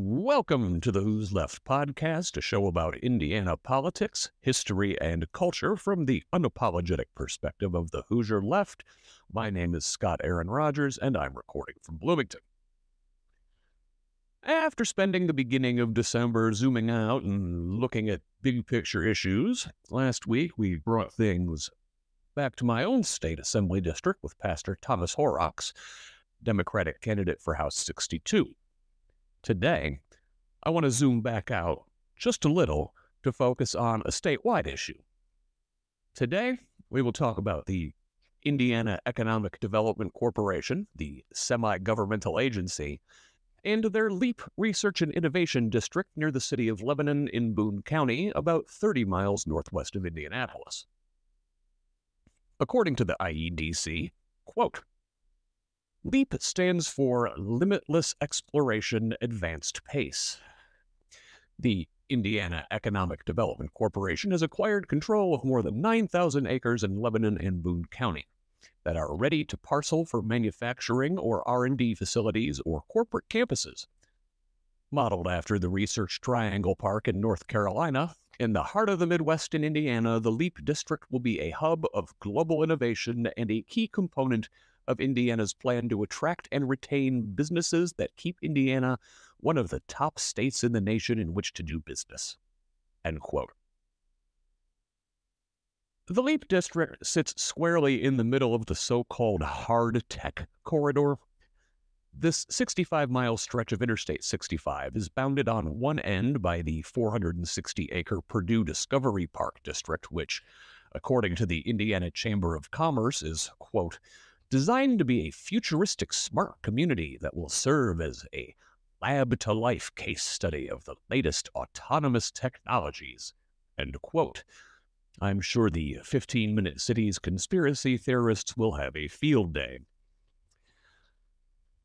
Welcome to the Who's Left podcast, a show about Indiana politics, history, and culture from the unapologetic perspective of the Hoosier Left. My name is Scott Aaron Rogers, and I'm recording from Bloomington. After spending the beginning of December zooming out and looking at big picture issues, last week we brought things back to my own state assembly district with Pastor Thomas Horrocks, Democratic candidate for House 62. Today, I want to zoom back out just a little to focus on a statewide issue. Today, we will talk about the Indiana Economic Development Corporation, the semi-governmental agency, and their LEAP Research and Innovation District near the city of Lebanon in Boone County, about 30 miles northwest of Indianapolis. According to the IEDC, quote, LEAP stands for Limitless Exploration, Advanced Pace. The Indiana Economic Development Corporation has acquired control of more than 9,000 acres in Lebanon and Boone County that are ready to parcel for manufacturing or R&D facilities or corporate campuses. Modeled after the Research Triangle Park in North Carolina, in the heart of the Midwest in Indiana, the LEAP District will be a hub of global innovation and a key component of Indiana's plan to attract and retain businesses that keep Indiana one of the top states in the nation in which to do business. End quote. The LEAP District sits squarely in the middle of the so-called hard tech corridor. This 65-mile stretch of Interstate 65 is bounded on one end by the 460-acre Purdue Discovery Park District, which, according to the Indiana Chamber of Commerce, is, quote, designed to be a futuristic smart community that will serve as a lab-to-life case study of the latest autonomous technologies, end quote. I'm sure the 15-minute city's conspiracy theorists will have a field day.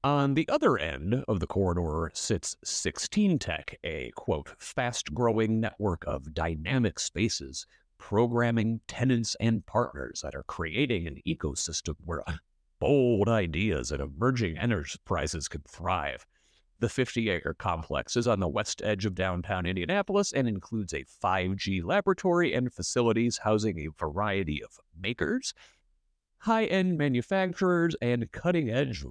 On the other end of the corridor sits 16Tech, a, quote, fast-growing network of dynamic spaces, programming, tenants, and partners that are creating an ecosystem where bold ideas and emerging enterprises can thrive. The 50-acre complex is on the west edge of downtown Indianapolis and includes a 5G laboratory and facilities housing a variety of makers, high-end manufacturers, and cutting-edge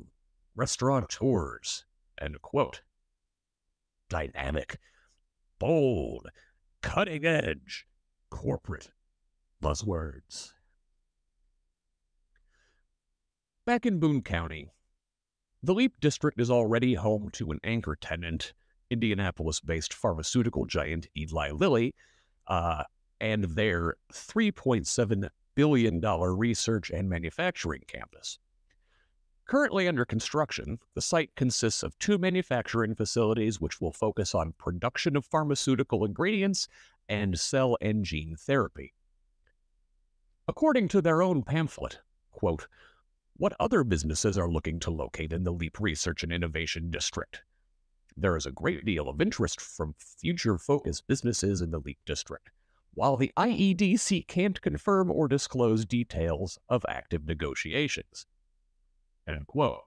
restaurateurs, end quote. Dynamic, bold, cutting-edge, corporate buzzwords. Back in Boone County, the LEAP District is already home to an anchor tenant, Indianapolis-based pharmaceutical giant Eli Lilly, and their $3.7 billion research and manufacturing campus. Currently under construction, the site consists of two manufacturing facilities which will focus on production of pharmaceutical ingredients and cell and gene therapy. According to their own pamphlet, quote, what other businesses are looking to locate in the LEAP Research and Innovation District? There is a great deal of interest from future-focused businesses in the LEAP District, while the IEDC can't confirm or disclose details of active negotiations. End quote.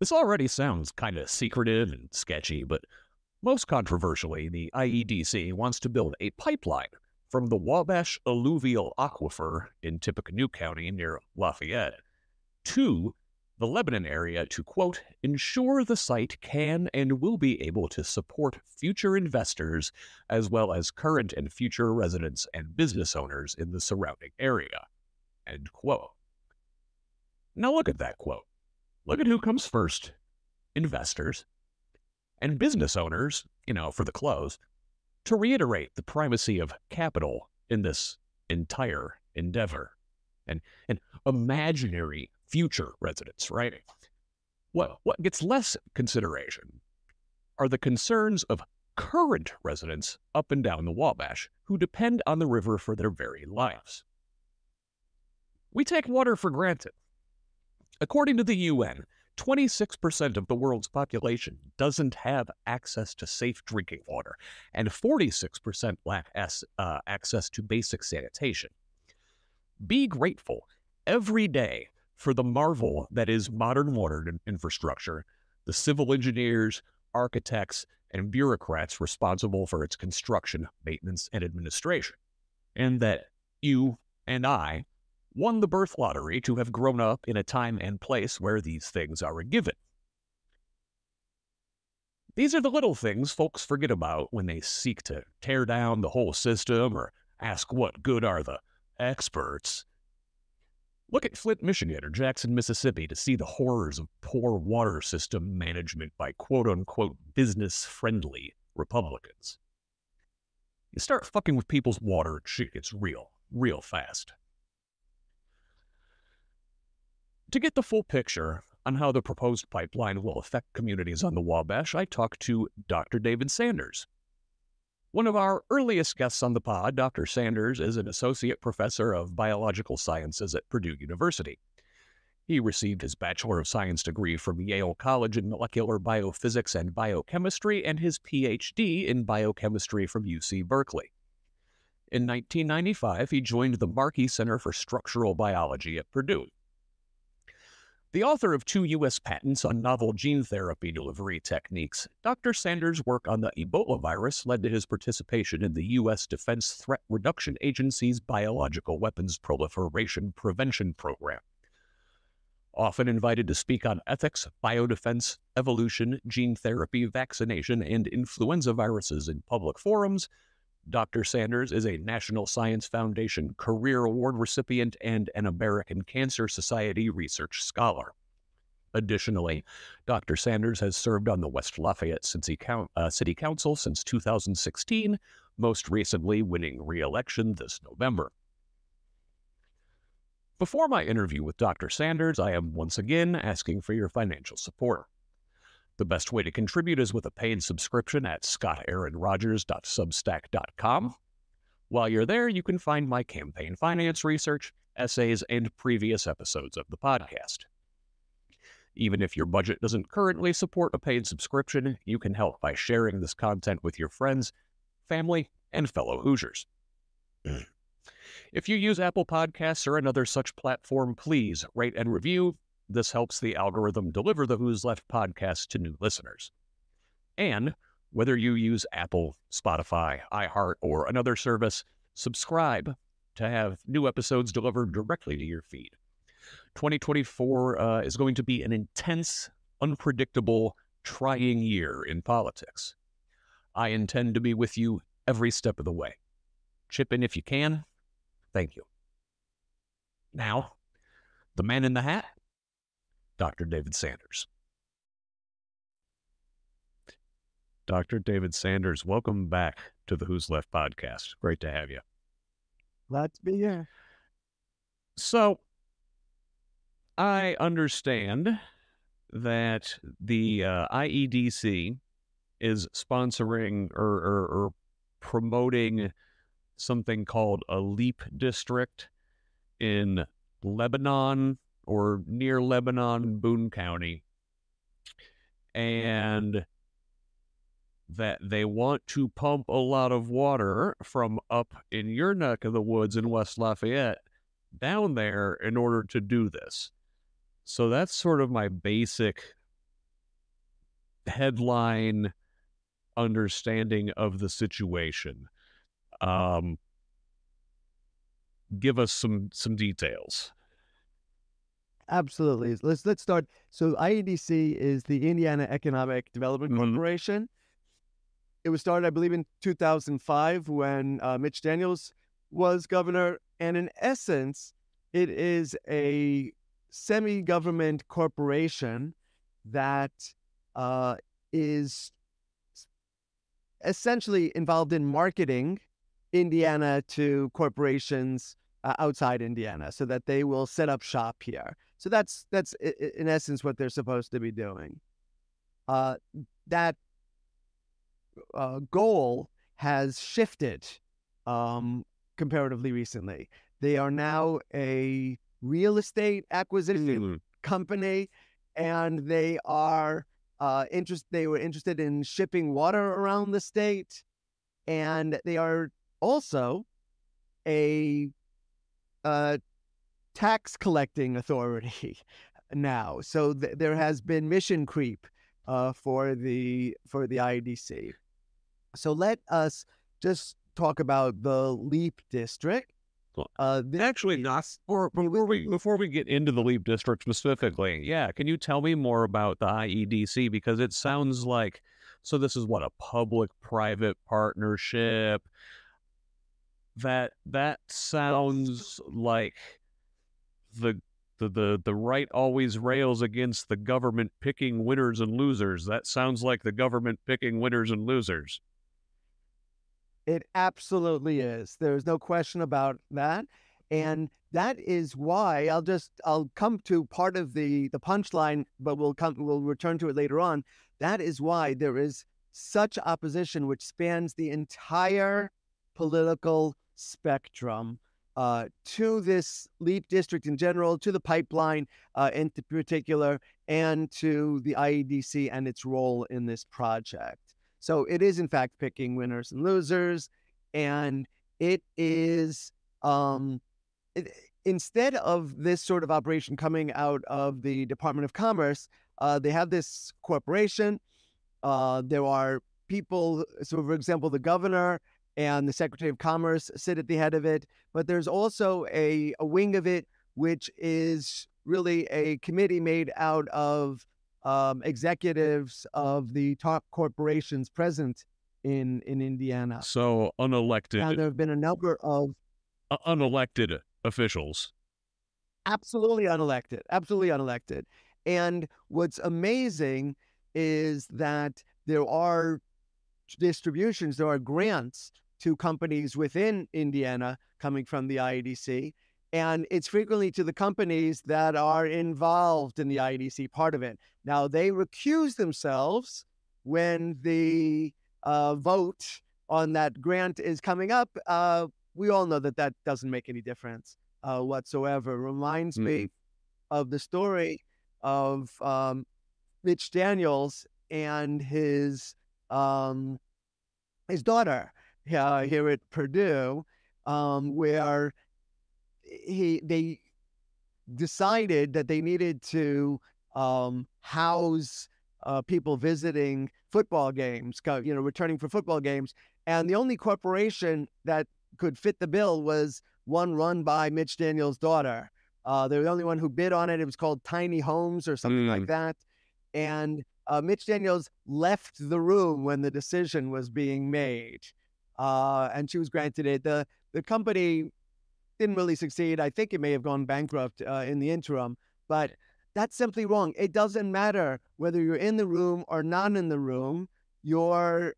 This already sounds kind of secretive and sketchy, but most controversially, the IEDC wants to build a pipeline from the Wabash Alluvial Aquifer in Tippecanoe County near Lafayette to the Lebanon area to, quote, ensure the site can and will be able to support future investors as well as current and future residents and business owners in the surrounding area, end quote. Now look at that quote. Look at who comes first. Investors and business owners, for the close, to reiterate the primacy of capital in this entire endeavor. And imaginary future residents, right? What gets less consideration are the concerns of current residents up and down the Wabash who depend on the river for their very lives. We take water for granted. According to the UN, 26% of the world's population doesn't have access to safe drinking water, and 46% lack access to basic sanitation. Be grateful every day for the marvel that is modern water infrastructure the civil engineers, architects, and bureaucrats responsible for its construction, maintenance, and administration, and that you and I won the birth lottery to have grown up in a time and place where these things are a given. These are the little things folks forget about when they seek to tear down the whole system or ask what good are the experts. Look at Flint, Michigan, or Jackson, Mississippi to see the horrors of poor water system management by quote-unquote business-friendly Republicans. You start fucking with people's water, shit gets real, real fast. To get the full picture on how the proposed pipeline will affect communities on the Wabash, I talked to Dr. David Sanders. One of our earliest guests on the pod, Dr. Sanders is an associate professor of biological sciences at Purdue University. He received his Bachelor of Science degree from Yale College in molecular biophysics and biochemistry and his PhD in biochemistry from UC Berkeley. In 1995, he joined the Markey Center for Structural Biology at Purdue. The author of 2 U.S. patents on novel gene therapy delivery techniques, Dr. Sanders' work on the Ebola virus led to his participation in the U.S. Defense Threat Reduction Agency's Biological Weapons Proliferation Prevention Program. Often invited to speak on ethics, biodefense, evolution, gene therapy, vaccination, and influenza viruses in public forums, Dr. Sanders is a National Science Foundation Career Award recipient and an American Cancer Society research scholar. Additionally, Dr. Sanders has served on the West Lafayette City Council since 2016, most recently winning re-election this November. Before my interview with Dr. Sanders, I am once again asking for your financial support. The best way to contribute is with a paid subscription at scottaaronrogers.substack.com. While you're there, you can find my campaign finance research, essays, and previous episodes of the podcast. Even if your budget doesn't currently support a paid subscription, you can help by sharing this content with your friends, family, and fellow Hoosiers. If you use Apple Podcasts or another such platform, please rate and review. This helps the algorithm deliver the Who's Left podcast to new listeners. And whether you use Apple, Spotify, iHeart, or another service, subscribe to have new episodes delivered directly to your feed. 2024 is going to be an intense, unpredictable, trying year in politics. I intend to be with you every step of the way. Chip in if you can. Thank you. Now, the man in the hat. Dr. David Sanders. Dr. David Sanders, welcome back to the Who's Left podcast. Great to have you. Glad to be here. So, I understand that the IEDC is sponsoring or promoting something called a LEAP district in Lebanon, or near Lebanon, Boone County, and that they want to pump a lot of water from up in your neck of the woods in West Lafayette down there in order to do this. So that's sort of my basic headline understanding of the situation. Give us some details. Absolutely. Let's start. So IEDC is the Indiana Economic Development Corporation. It was started, I believe, in 2005 when Mitch Daniels was governor. And in essence, it is a semi-government corporation that is essentially involved in marketing Indiana to corporations outside Indiana so that they will set up shop here. So that's in essence what they're supposed to be doing. That goal has shifted comparatively recently. They are now a real estate acquisition company, and they are interested in shipping water around the state, and they are also a tax collecting authority now. So there has been mission creep for the IEDC. So let us just talk about the LEAP district. Before we get into the LEAP district specifically, can you tell me more about the IEDC? Because it sounds like, so this is what, a public-private partnership. That sounds like the right always rails against the government picking winners and losers. That sounds like the government picking winners and losers. It absolutely is. There's no question about that. And that is why I'll come to part of the punchline, but we'll return to it later on. That is why there is such opposition, which spans the entire political spectrum to this LEAP district in general, to the pipeline in particular, and to the IEDC and its role in this project. So it is, in fact, picking winners and losers, and it is, instead of this sort of operation coming out of the Department of Commerce, they have this corporation. There are people, so for example, the governor and the Secretary of Commerce sit at the head of it, but there's also a wing of it, which is really a committee made out of executives of the top corporations present in Indiana. So unelected. Now, there have been a number of unelected officials. Absolutely unelected. And what's amazing is that there are distributions, there are grants to companies within Indiana coming from the IEDC. And it's frequently to the companies that are involved in the IEDC part of it. Now, they recuse themselves when the vote on that grant is coming up. We all know that that doesn't make any difference whatsoever. Reminds me of the story of Mitch Daniels and his daughter here at Purdue, where they decided that they needed to house people visiting football games, returning for football games. And the only corporation that could fit the bill was one run by Mitch Daniels' daughter. They were the only one who bid on it. It was called Tiny Homes or something like that. And Mitch Daniels left the room when the decision was being made. And she was granted it. The company didn't really succeed. I think it may have gone bankrupt in the interim, but that's simply wrong. It doesn't matter whether you're in the room or not in the room. Your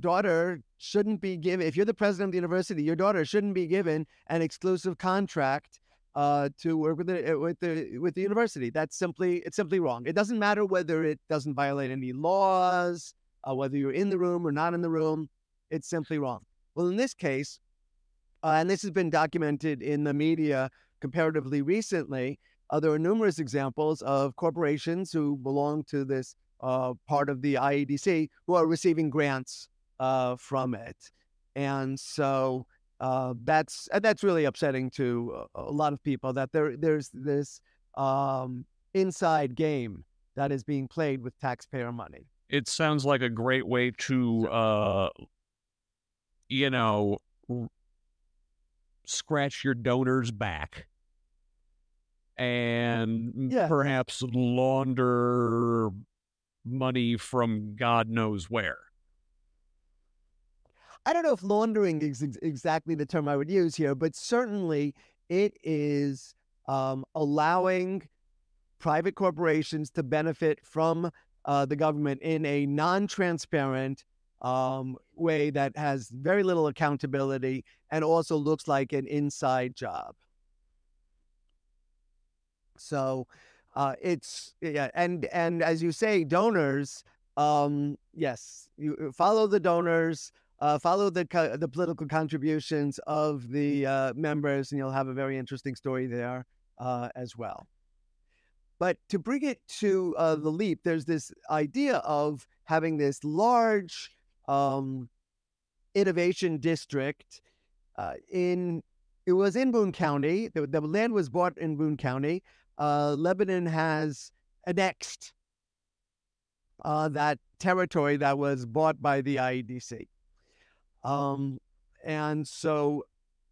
daughter shouldn't be given, if you're the president of the university, your daughter shouldn't be given an exclusive contract to work with the university. It's simply wrong. It doesn't matter whether it doesn't violate any laws, whether you're in the room or not in the room. It's simply wrong. Well, in this case, and this has been documented in the media comparatively recently, there are numerous examples of corporations who belong to this part of the IEDC who are receiving grants from it. And so that's really upsetting to a lot of people, that there's this inside game that is being played with taxpayer money. It sounds like a great way to, scratch your donors back and perhaps launder money from God knows where. I don't know if laundering is exactly the term I would use here, but certainly it is allowing private corporations to benefit from the government in a non-transparent way that has very little accountability and also looks like an inside job. So and as you say, donors, yes, you follow the donors, follow the political contributions of the members, and you'll have a very interesting story there as well. But to bring it to the LEAP, there's this idea of having this large innovation district it was in Boone County. The land was bought in Boone County. Lebanon has annexed that territory that was bought by the IEDC. And so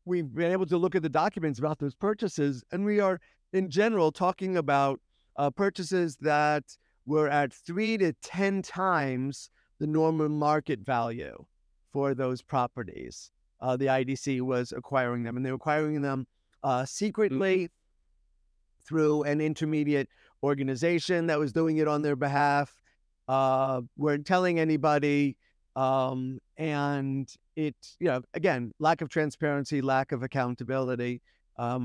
we've been able to look at the documents about those purchases, and we are, in general, talking about purchases that were at 3 to 10 times the normal market value for those properties. The IDC was acquiring them, and they were acquiring them secretly through an intermediate organization that was doing it on their behalf, weren't telling anybody, and it, again, lack of transparency, lack of accountability. A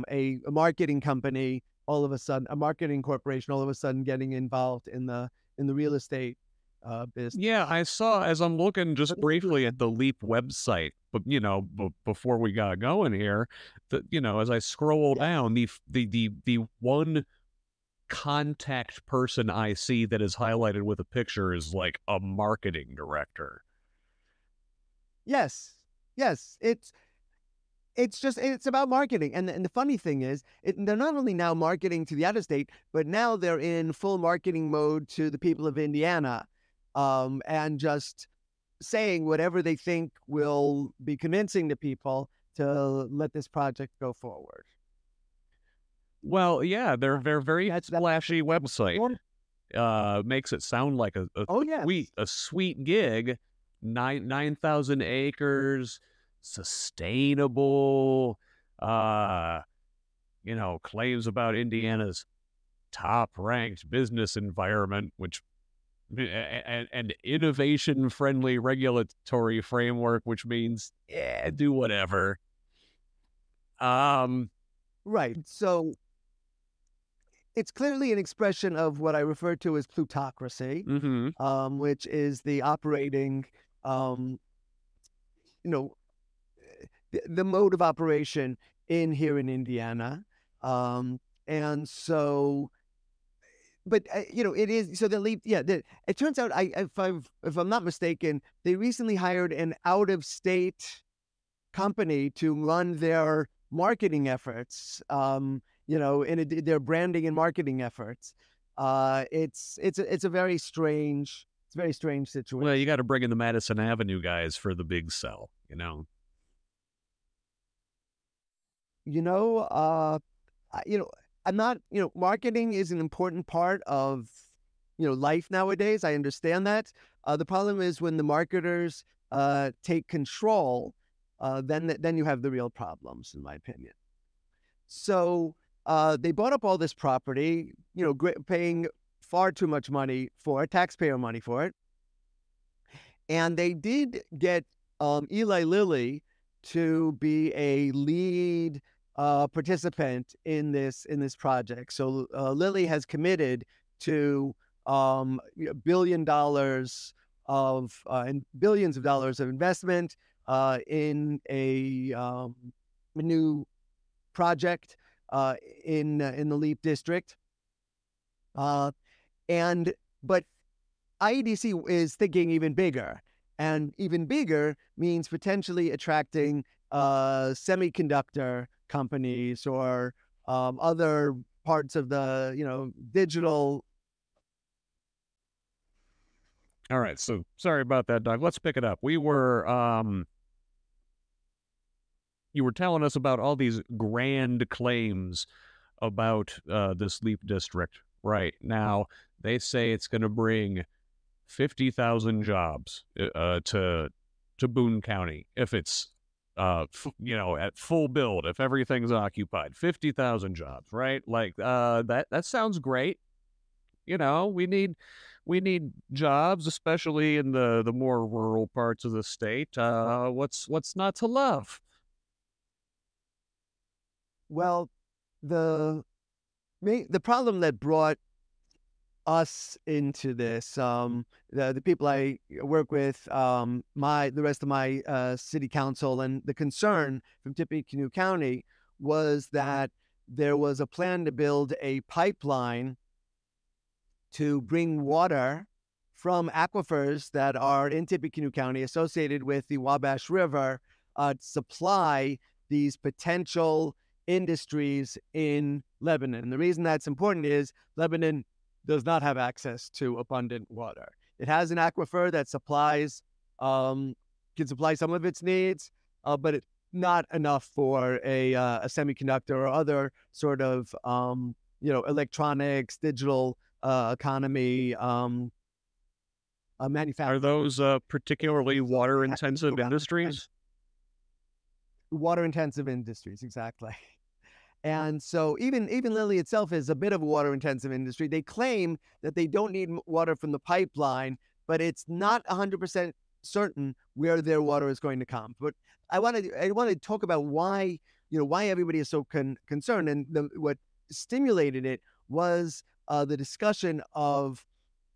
marketing company, all of a sudden, a marketing corporation, all of a sudden, getting involved in the real estate business. Yeah, I saw, as I'm looking just briefly at the LEAP website, but before we got going here, that as I scroll down, the one contact person I see that is highlighted with a picture is like a marketing director. Yes, it's about marketing. And the funny thing is, they're not only now marketing to the out-of-state, but now they're in full marketing mode to the people of Indiana, and just saying whatever they think will be convincing the people to let this project go forward. Well, yeah, they're very splashy website. Makes it sound like a sweet gig. 9,000 acres, sustainable, claims about Indiana's top-ranked business environment, and innovation-friendly regulatory framework, which means, do whatever. Right. So it's clearly an expression of what I refer to as plutocracy, which is the operating, the mode of operation here in Indiana. And so, but, it is, so the LEAP, it turns out, if I'm not mistaken, they recently hired an out-of-state company to run their marketing efforts, their branding and marketing efforts. It's a very strange situation. Well, you got to bring in the Madison Avenue guys for the big sell, I'm not, marketing is an important part of, life nowadays. I understand that. The problem is when the marketers take control, then you have the real problems, in my opinion. So they bought up all this property, paying far too much money for it, taxpayer money for it. And they did get Eli Lilly to be a lead participant in this project. So Lilly has committed to billions of dollars of investment in a new project in the LEAP district, but IEDC is thinking even bigger, and even bigger means potentially attracting semiconductor companies or other parts of the digital. All right, so sorry about that, Doug. Let's pick it up. We were. You were telling us about all these grand claims about this LEAP district. Right now, they say it's going to bring 50,000 jobs to Boone County if it's at full build, if everything's occupied. 50,000 jobs, right? Like that sounds great. We need jobs, especially in the more rural parts of the state. What's not to love? Well, the problem that brought us into this, the people I work with, the rest of my city council, and the concern from Tippecanoe County was that there was a plan to build a pipeline to bring water from aquifers that are in Tippecanoe County associated with the Wabash River to supply these potential industries in Lebanon. And the reason that's important is Lebanon does not have access to abundant water. It has an aquifer that supplies, can supply some of its needs, but it's not enough for a semiconductor or other sort of, electronics, digital economy manufacturing. Are those particularly water-intensive industries? Water-intensive industries, exactly. And so even Lilly itself is a bit of a water-intensive industry. They claim that they don't need water from the pipeline, but it's not 100% certain where their water is going to come. But I want to talk about why everybody is so concerned. And what stimulated it was the discussion of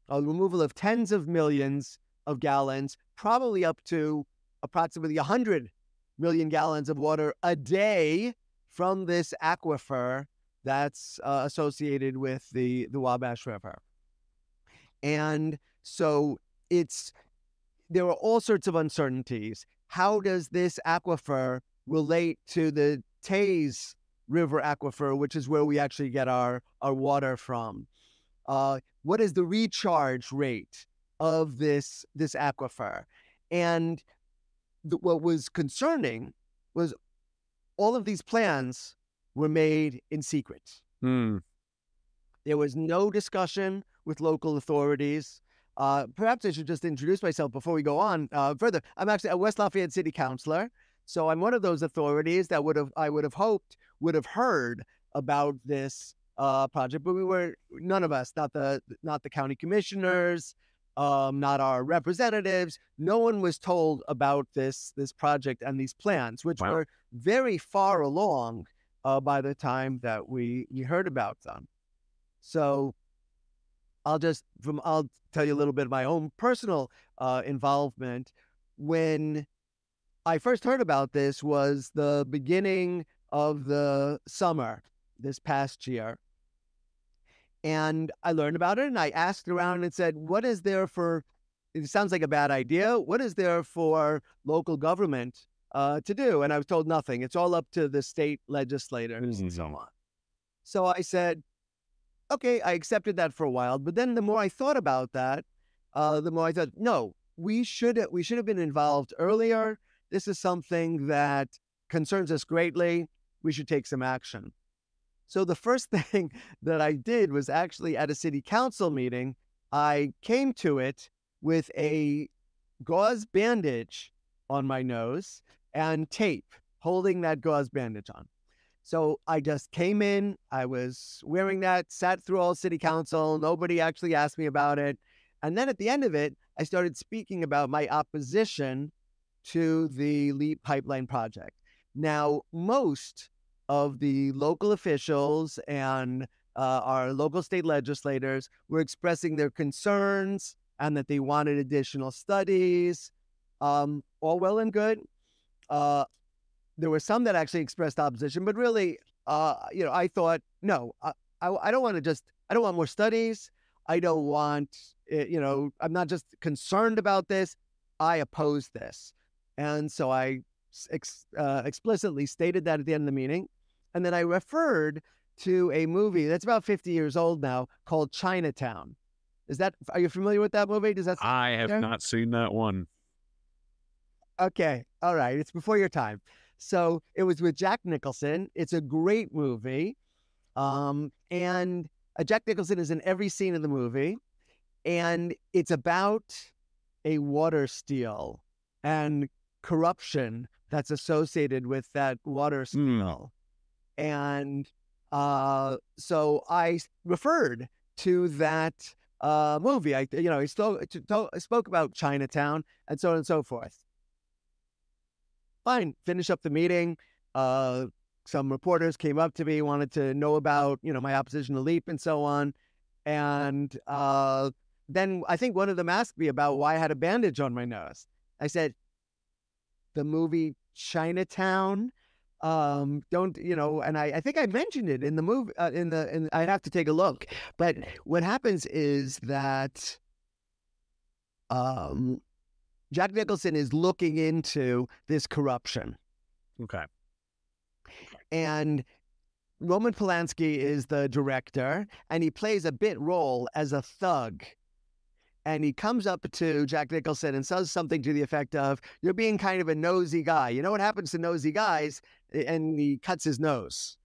the removal of tens of millions of gallons, probably up to approximately 100 million gallons of water a day from this aquifer that's associated with the Wabash River. And so there are all sorts of uncertainties. How does this aquifer relate to the Taze River aquifer, which is where we actually get our water from? What is the recharge rate of this aquifer? And what was concerning was all of these plans were made in secret. Mm. There was no discussion with local authorities. Perhaps I should just introduce myself before we go on further. I'm actually a West Lafayette City Councilor, so I'm one of those authorities that would have heard about this project, but none of us, not the county commissioners, not our representatives. No one was told about this project and these plans, which wow. were very far along by the time that we heard about them. So I'll tell you a little bit of my own personal involvement. When I first heard about this was the beginning of the summer this past year. And I learned about it and I asked around and said, it sounds like a bad idea. What is there for local government to do? And I was told nothing. It's all up to the state legislators and so on. So I said, okay, I accepted that for a while, but then the more I thought about that, the more I thought, no, we should have been involved earlier. This is something that concerns us greatly. We should take some action. So the first thing that I did was actually at a city council meeting, I came to it with a gauze bandage on my nose and tape holding that gauze bandage on. So I just came in, I was wearing that, sat through all city council, nobody actually asked me about it. And then at the end of it, I started speaking about my opposition to the LEAP pipeline project. Now, most of the local officials and our local state legislators were expressing their concerns and that they wanted additional studies, all well and good. There were some that actually expressed opposition, but really, I thought, no, I don't want to I don't want more studies. I don't want, I'm not just concerned about this. I oppose this. And so I explicitly stated that at the end of the meeting. And then I referred to a movie that's about 50 years old now called Chinatown. Are you familiar with that movie? I have not seen that one. Okay. All right. It's before your time. So it was with Jack Nicholson. It's a great movie. And Jack Nicholson is in every scene of the movie. And it's about a water steal and corruption that's associated with that water steal. Mm. And so I referred to that movie. I spoke about Chinatown and so on and so forth. Fine, finish up the meeting. Some reporters came up to me, wanted to know about, my opposition to LEAP and so on. And then I think one of them asked me about why I had a bandage on my nose. I said, the movie Chinatown, and I think I mentioned it in the movie, I'd have to take a look. But what happens is that Jack Nicholson is looking into this corruption. Okay. And Roman Polanski is the director, and he plays a bit role as a thug. and he comes up to Jack Nicholson and says something to the effect of, "You're being kind of a nosy guy. You know what happens to nosy guys?" And he cuts his nose.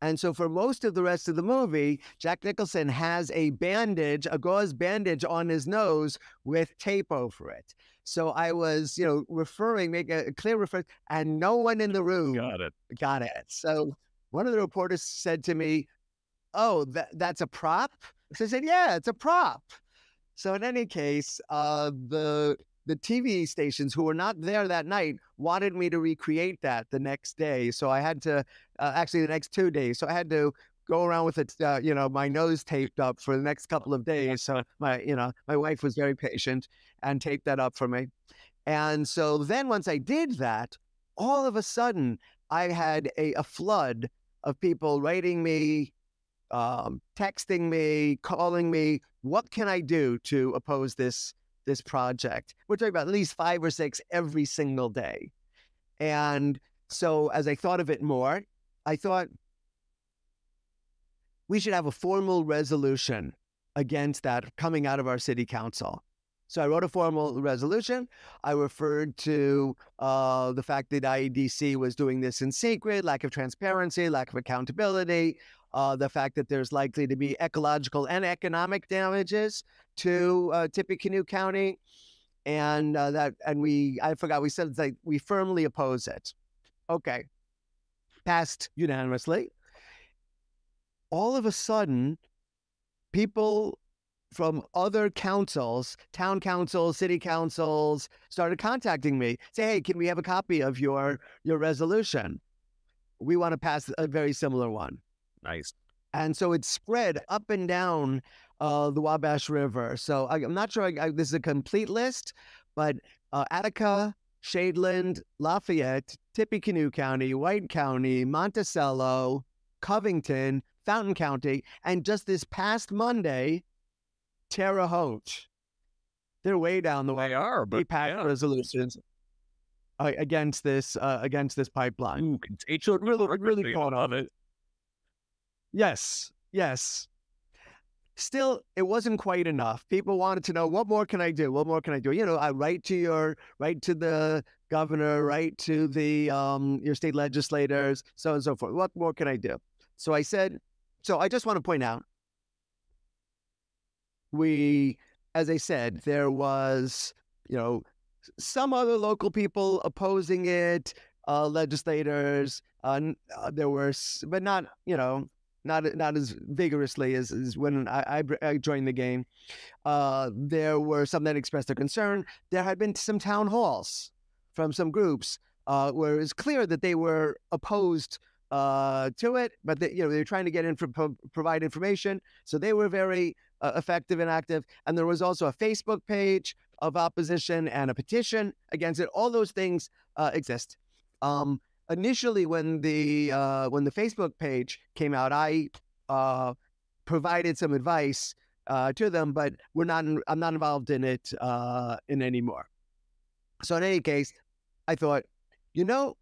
And so for most of the rest of the movie, Jack Nicholson has a bandage, a gauze bandage on his nose with tape over it. So I was, referring, make a clear reference, and no one in the room got it. So one of the reporters said to me, "Oh, that's a prop?" So I said, "Yeah, it's a prop." So in any case, the TV stations who were not there that night wanted me to recreate that the next day. So I had to, actually the next 2 days. So I had to go around with it, my nose taped up for the next couple of days. So my wife was very patient and taped that up for me. And so then once I did that, all of a sudden I had a flood of people writing me, texting me, calling me, what can I do to oppose this project? We're talking about at least 5 or 6 every single day. And so as I thought of it more, I thought we should have a formal resolution against that coming out of our city council. So I wrote a formal resolution. I referred to the fact that IEDC was doing this in secret, lack of transparency, lack of accountability, the fact that there's likely to be ecological and economic damages to Tippecanoe County, and we said that we firmly oppose it. Okay, passed unanimously. All of a sudden, people from other councils, town councils, city councils, started contacting me, say, "Hey, can we have a copy of your resolution? We want to pass a very similar one." Nice. And so it spread up and down the Wabash River. So I'm not sure this is a complete list, but Attica, Shadeland, Lafayette, Tippecanoe County, White County, Monticello, Covington, Fountain County, and just this past Monday, Terre Haute. They're way down the way. They are, but they passed resolutions against this pipeline. Ooh, it's really caught on it. Yes. Still, it wasn't quite enough. People wanted to know, what more can I do? What more can I do? I write to the governor, write to the your state legislators, so on and so forth. What more can I do? So I said, I just want to point out, as I said, there was, some other local people opposing it, legislators. There were, but not, not as vigorously as when I joined the game. There were some that expressed their concern. There had been some town halls from some groups where it was clear that they were opposed to it, but they were trying to get in provide information. So they were very effective and active. And there was also a Facebook page of opposition and a petition against it. All those things exist. Initially, when the Facebook page came out, I provided some advice to them, but I'm not involved in it in anymore. So in any case, I thought, the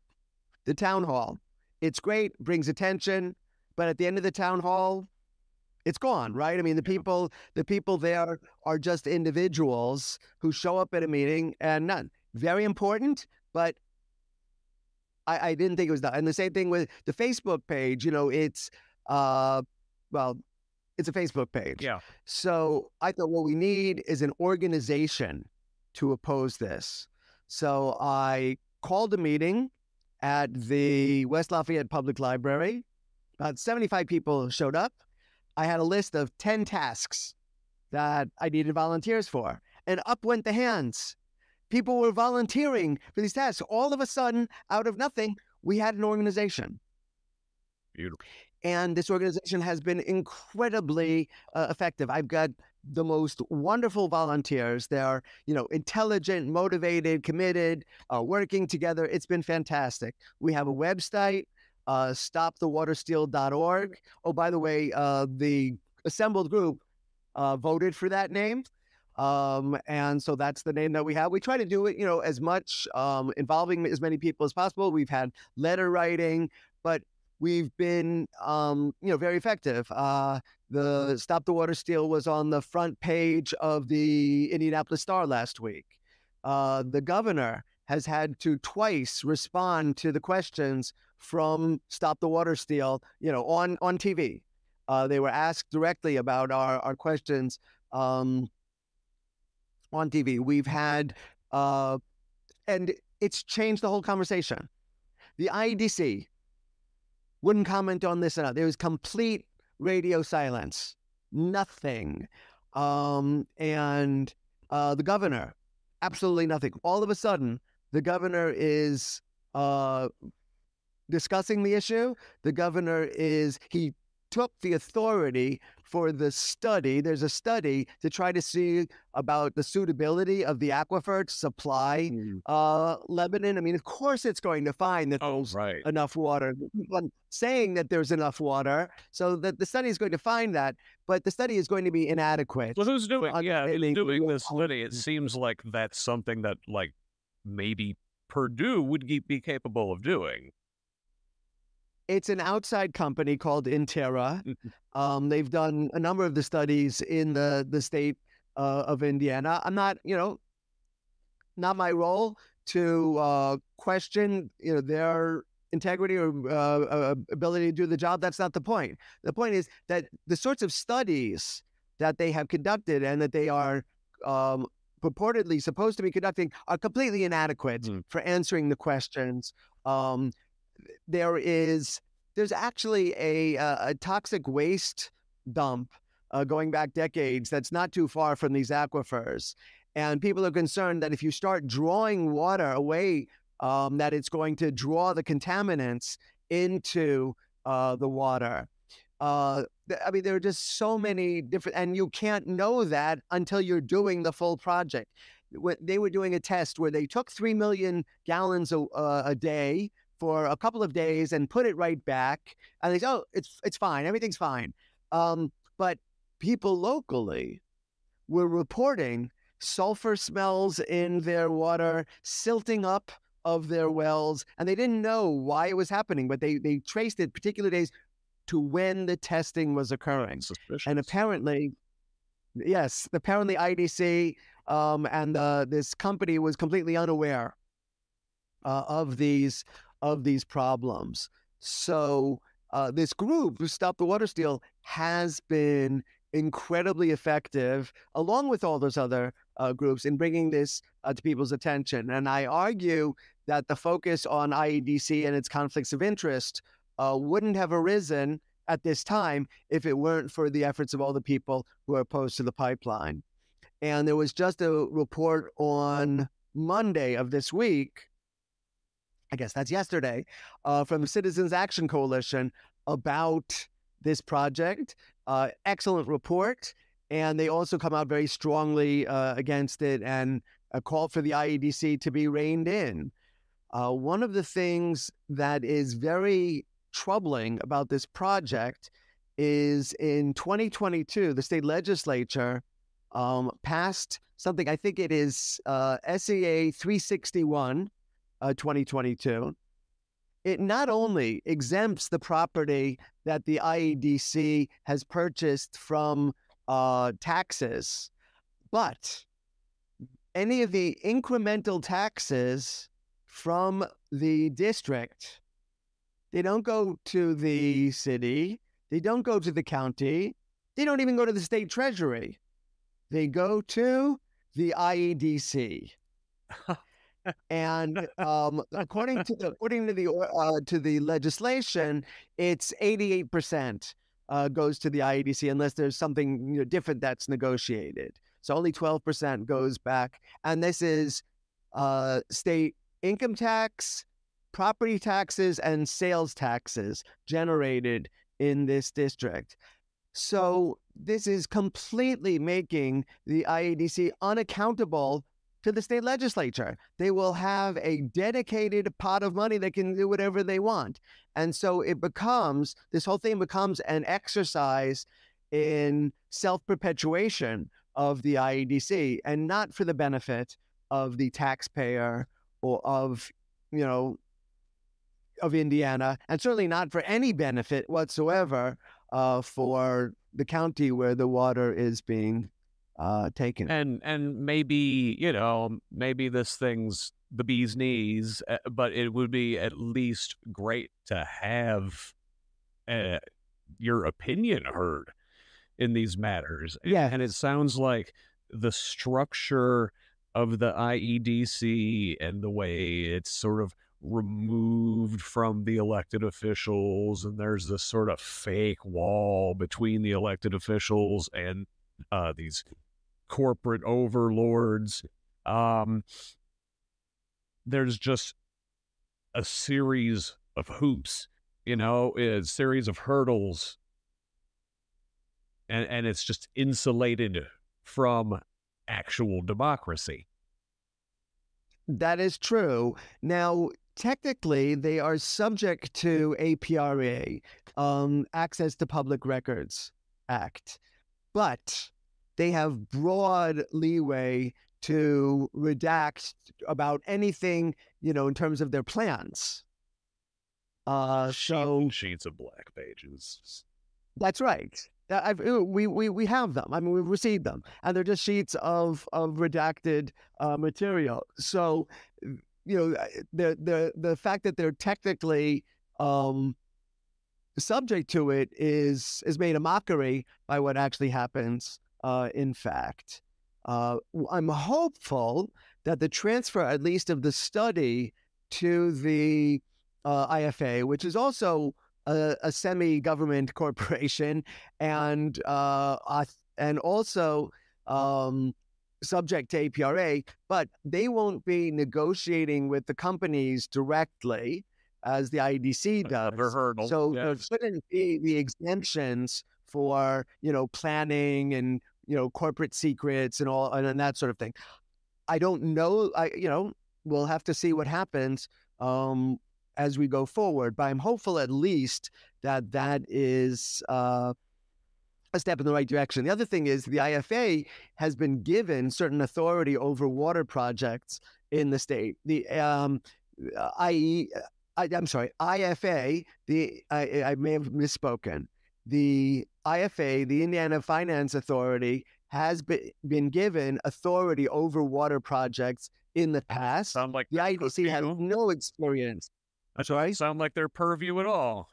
town hall, it's great, brings attention, but at the end of the town hall, it's gone, right? I mean, the people there are just individuals who show up at a meeting and none. Very important, but I didn't think it was that. And the same thing with the Facebook page, it's a Facebook page. Yeah. So I thought what we need is an organization to oppose this. So I called a meeting at the West Lafayette Public Library. About 75 people showed up. I had a list of 10 tasks that I needed volunteers for. And up went the hands. People were volunteering for these tasks. All of a sudden, out of nothing, we had an organization. Beautiful. And this organization has been incredibly effective. I've got the most wonderful volunteers. They're, intelligent, motivated, committed, working together. It's been fantastic. We have a website, stopthewatersteal.org. Oh, by the way, the assembled group voted for that name. And so that's the name that we have. We try to do it, as much, involving as many people as possible. We've had letter writing, but we've been, very effective. The Stop the Water Steal was on the front page of the Indianapolis Star last week. The governor has had to twice respond to the questions from Stop the Water Steal, on TV. They were asked directly about our questions on TV. We've had, and it's changed the whole conversation. The IEDC wouldn't comment on this enough. There was complete radio silence, nothing. The governor, absolutely nothing. All of a sudden, the governor is discussing the issue. The governor is, he took the authority for the study. There's a study to try to see about the suitability of the aquifer to supply Lebanon. I mean, of course it's going to find that there's enough water. I'm saying that there's enough water, so that the study is going to find that, but the study is going to be inadequate. Well, who's doing, doing this, Liddy? It seems like that's something that, like, maybe Purdue would be capable of doing. It's an outside company called Interra. They've done a number of the studies in the state of Indiana. I'm not, not my role to question, their integrity or ability to do the job. That's not the point. The point is that the sorts of studies that they have conducted and that they are purportedly supposed to be conducting are completely inadequate for answering the questions. There's actually a toxic waste dump going back decades that's not too far from these aquifers, and people are concerned that if you start drawing water away, that it's going to draw the contaminants into the water. I mean, there are just so many different, and you can't know that until you're doing the full project. They were doing a test where they took 3 million gallons a day for a couple of days and put it right back, and they say, oh, it's fine, everything's fine. But people locally were reporting sulfur smells in their water, silting up of their wells, and they didn't know why it was happening, but they traced it particular days to when the testing was occurring. Suspicious. And apparently, yes, apparently IDC and this company was completely unaware of these problems. So this group who Stop the Water Steal has been incredibly effective, along with all those other groups, in bringing this to people's attention. And I argue that the focus on IEDC and its conflicts of interest wouldn't have arisen at this time if it weren't for the efforts of all the people who are opposed to the pipeline. And there was just a report on Monday of this week, I guess that's yesterday, from the Citizens Action Coalition about this project. Excellent report. And they also come out very strongly against it and a call for the IEDC to be reined in. One of the things that is very troubling about this project is in 2022, the state legislature passed something, I think it is SEA 361, 2022, it not only exempts the property that the IEDC has purchased from taxes, but any of the incremental taxes from the district, they don't go to the city, they don't go to the county, they don't even go to the state treasury. They go to the IEDC. And according to the legislation, it's 88% goes to the IEDC, unless there's something different that's negotiated. So only 12% goes back, and this is state income tax, property taxes, and sales taxes generated in this district. So this is completely making the IEDC unaccountable to the state legislature. They will have a dedicated pot of money that can do whatever they want. And so it becomes, this whole thing becomes an exercise in self-perpetuation of the IEDC, and not for the benefit of the taxpayer or of, of Indiana, and certainly not for any benefit whatsoever for the county where the water is being taken. And maybe, you know, maybe this thing's the bee's knees, but it would be at least great to have your opinion heard in these matters. Yeah. And it sounds like the structure of the IEDC and the way it's sort of removed from the elected officials, and there's this sort of fake wall between the elected officials and these corporate overlords. There's just a series of hoops, you know, a series of hurdles, and it's just insulated from actual democracy. That is true. Now, technically, they are subject to APRA, Access to Public Records Act, but they have broad leeway to redact about anything, you know, in terms of their plans. So sheets of black pages. That's right. We have them. I mean, we've received them, and they're just sheets of redacted material. So, you know, the fact that they're technically subject to it is made a mockery by what actually happens. In fact, I'm hopeful that the transfer, at least of the study, to the IFA, which is also a semi-government corporation, and also subject to APRA, but they won't be negotiating with the companies directly as the IEDC does. So yes, there shouldn't be the exemptions for, you know, planning and, you know, corporate secrets and all and that sort of thing. I don't know. You know, we'll have to see what happens as we go forward, but I'm hopeful at least that that is a step in the right direction. The other thing is the IFA has been given certain authority over water projects in the state. The IFA, I may have misspoken. The IFA, the Indiana Finance Authority, has been given authority over water projects in the past. Sound like the IDC has no experience. That's right. Sound like their purview at all.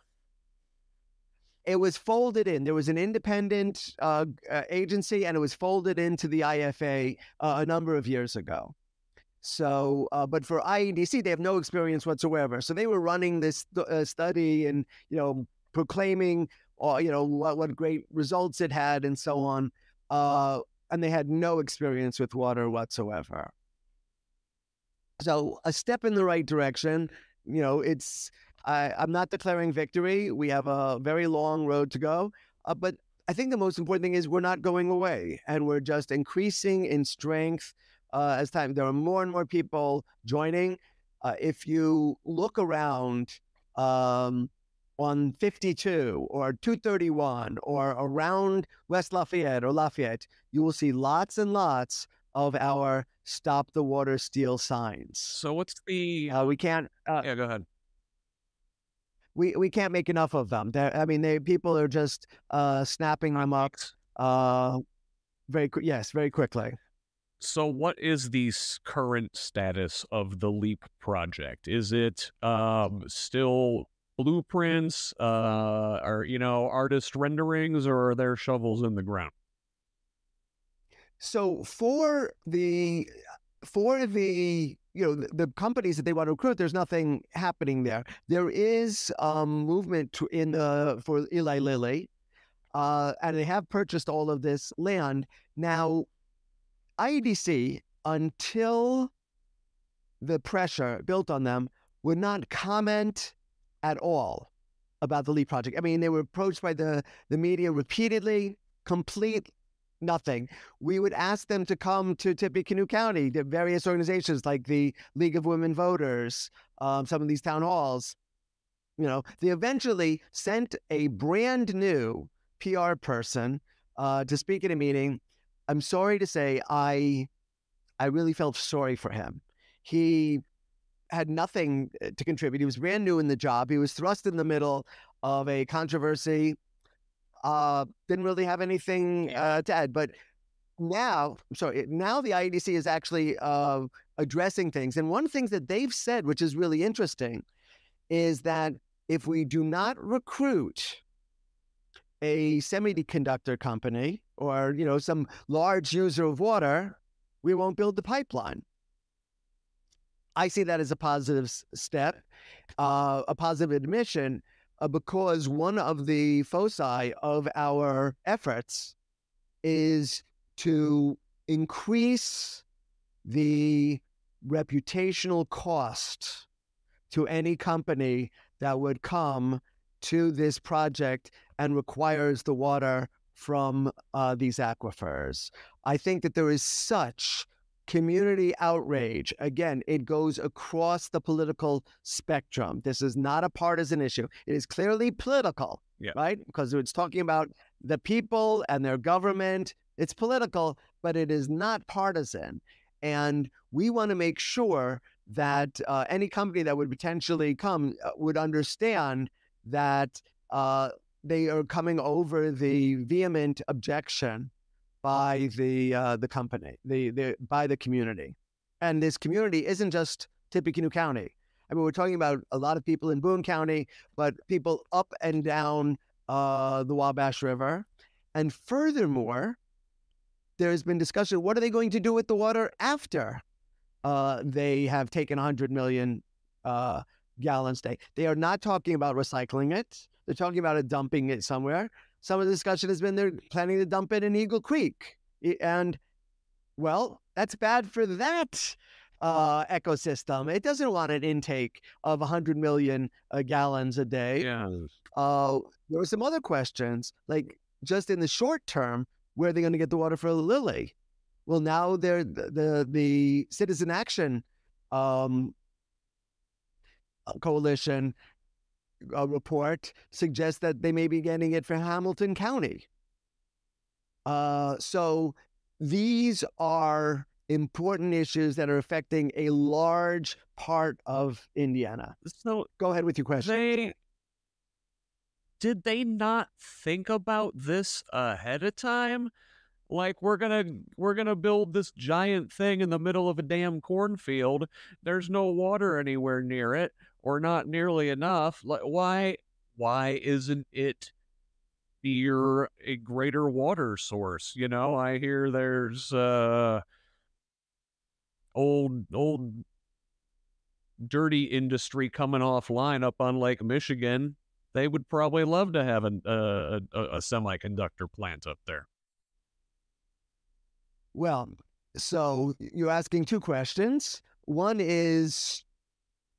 It was folded in. There was an independent agency, and it was folded into the IFA a number of years ago. So, but for IEDC, they have no experience whatsoever. So they were running this study and, you know, proclaiming, you know, what great results it had and so on. And they had no experience with water whatsoever. So a step in the right direction. You know, it's, I'm not declaring victory. We have a very long road to go. But I think the most important thing is we're not going away, and we're just increasing in strength as time. There are more and more people joining. If you look around on 52 or 231 or around West Lafayette or Lafayette, you will see lots and lots of our Stop the Water Steal signs. So what's the... we can't... yeah, go ahead. We can't make enough of them. I mean, people are just snapping them up very quickly. So what is the current status of the LEAP project? Is it still blueprints or, you know, artist renderings, or are there shovels in the ground? So for the you know, the companies that they want to recruit, there's nothing happening there. There is movement for Eli Lilly, and they have purchased all of this land. Now, IEDC, until the pressure built on them, would not comment at all about the LEAP project. I mean, they were approached by the media repeatedly, completely. Nothing. We would ask them to come to Tippecanoe County, the various organizations like the League of Women Voters, some of these town halls. You know, they eventually sent a brand new PR person to speak at a meeting. I'm sorry to say, I really felt sorry for him. He had nothing to contribute. He was brand new in the job. He was thrust in the middle of a controversy. Didn't really have anything to add. But now, now the IEDC is actually addressing things. And one of the things that they've said, which is really interesting, is that if we do not recruit a semiconductor company or, you know, some large user of water, we won't build the pipeline. I see that as a positive step, a positive admission, because one of the foci of our efforts is to increase the reputational cost to any company that would come to this project and requires the water from these aquifers. I think that there is such community outrage. Again, it goes across the political spectrum. This is not a partisan issue. It is clearly political, right? Because it's talking about the people and their government. It's political, but it is not partisan. And we want to make sure that any company that would potentially come would understand that they are coming over the vehement objection by the company, by the community. And this community isn't just Tippecanoe County. I mean, we're talking about a lot of people in Boone County, but people up and down the Wabash River. And furthermore, there has been discussion, what are they going to do with the water after they have taken 100 million gallons a day? They are not talking about recycling it. They're talking about dumping it somewhere. Some of the discussion has been they're planning to dump it in Eagle Creek. And, well, that's bad for that ecosystem. It doesn't want an intake of 100 million gallons a day. Yeah. There were some other questions, like just in the short term, where are they going to get the water for Lilly? Well, now they're the Citizen Action Coalition report suggests that they may be getting it for Hamilton County. So these are important issues that are affecting a large part of Indiana. So go ahead with your question. Did they not think about this ahead of time? Like, we're gonna build this giant thing in the middle of a damn cornfield. There's no water anywhere near it, or not nearly enough. Like, why isn't it near a greater water source? You know, I hear there's old dirty industry coming offline up on Lake Michigan. They would probably love to have a semiconductor plant up there. Well, so you're asking two questions. One is,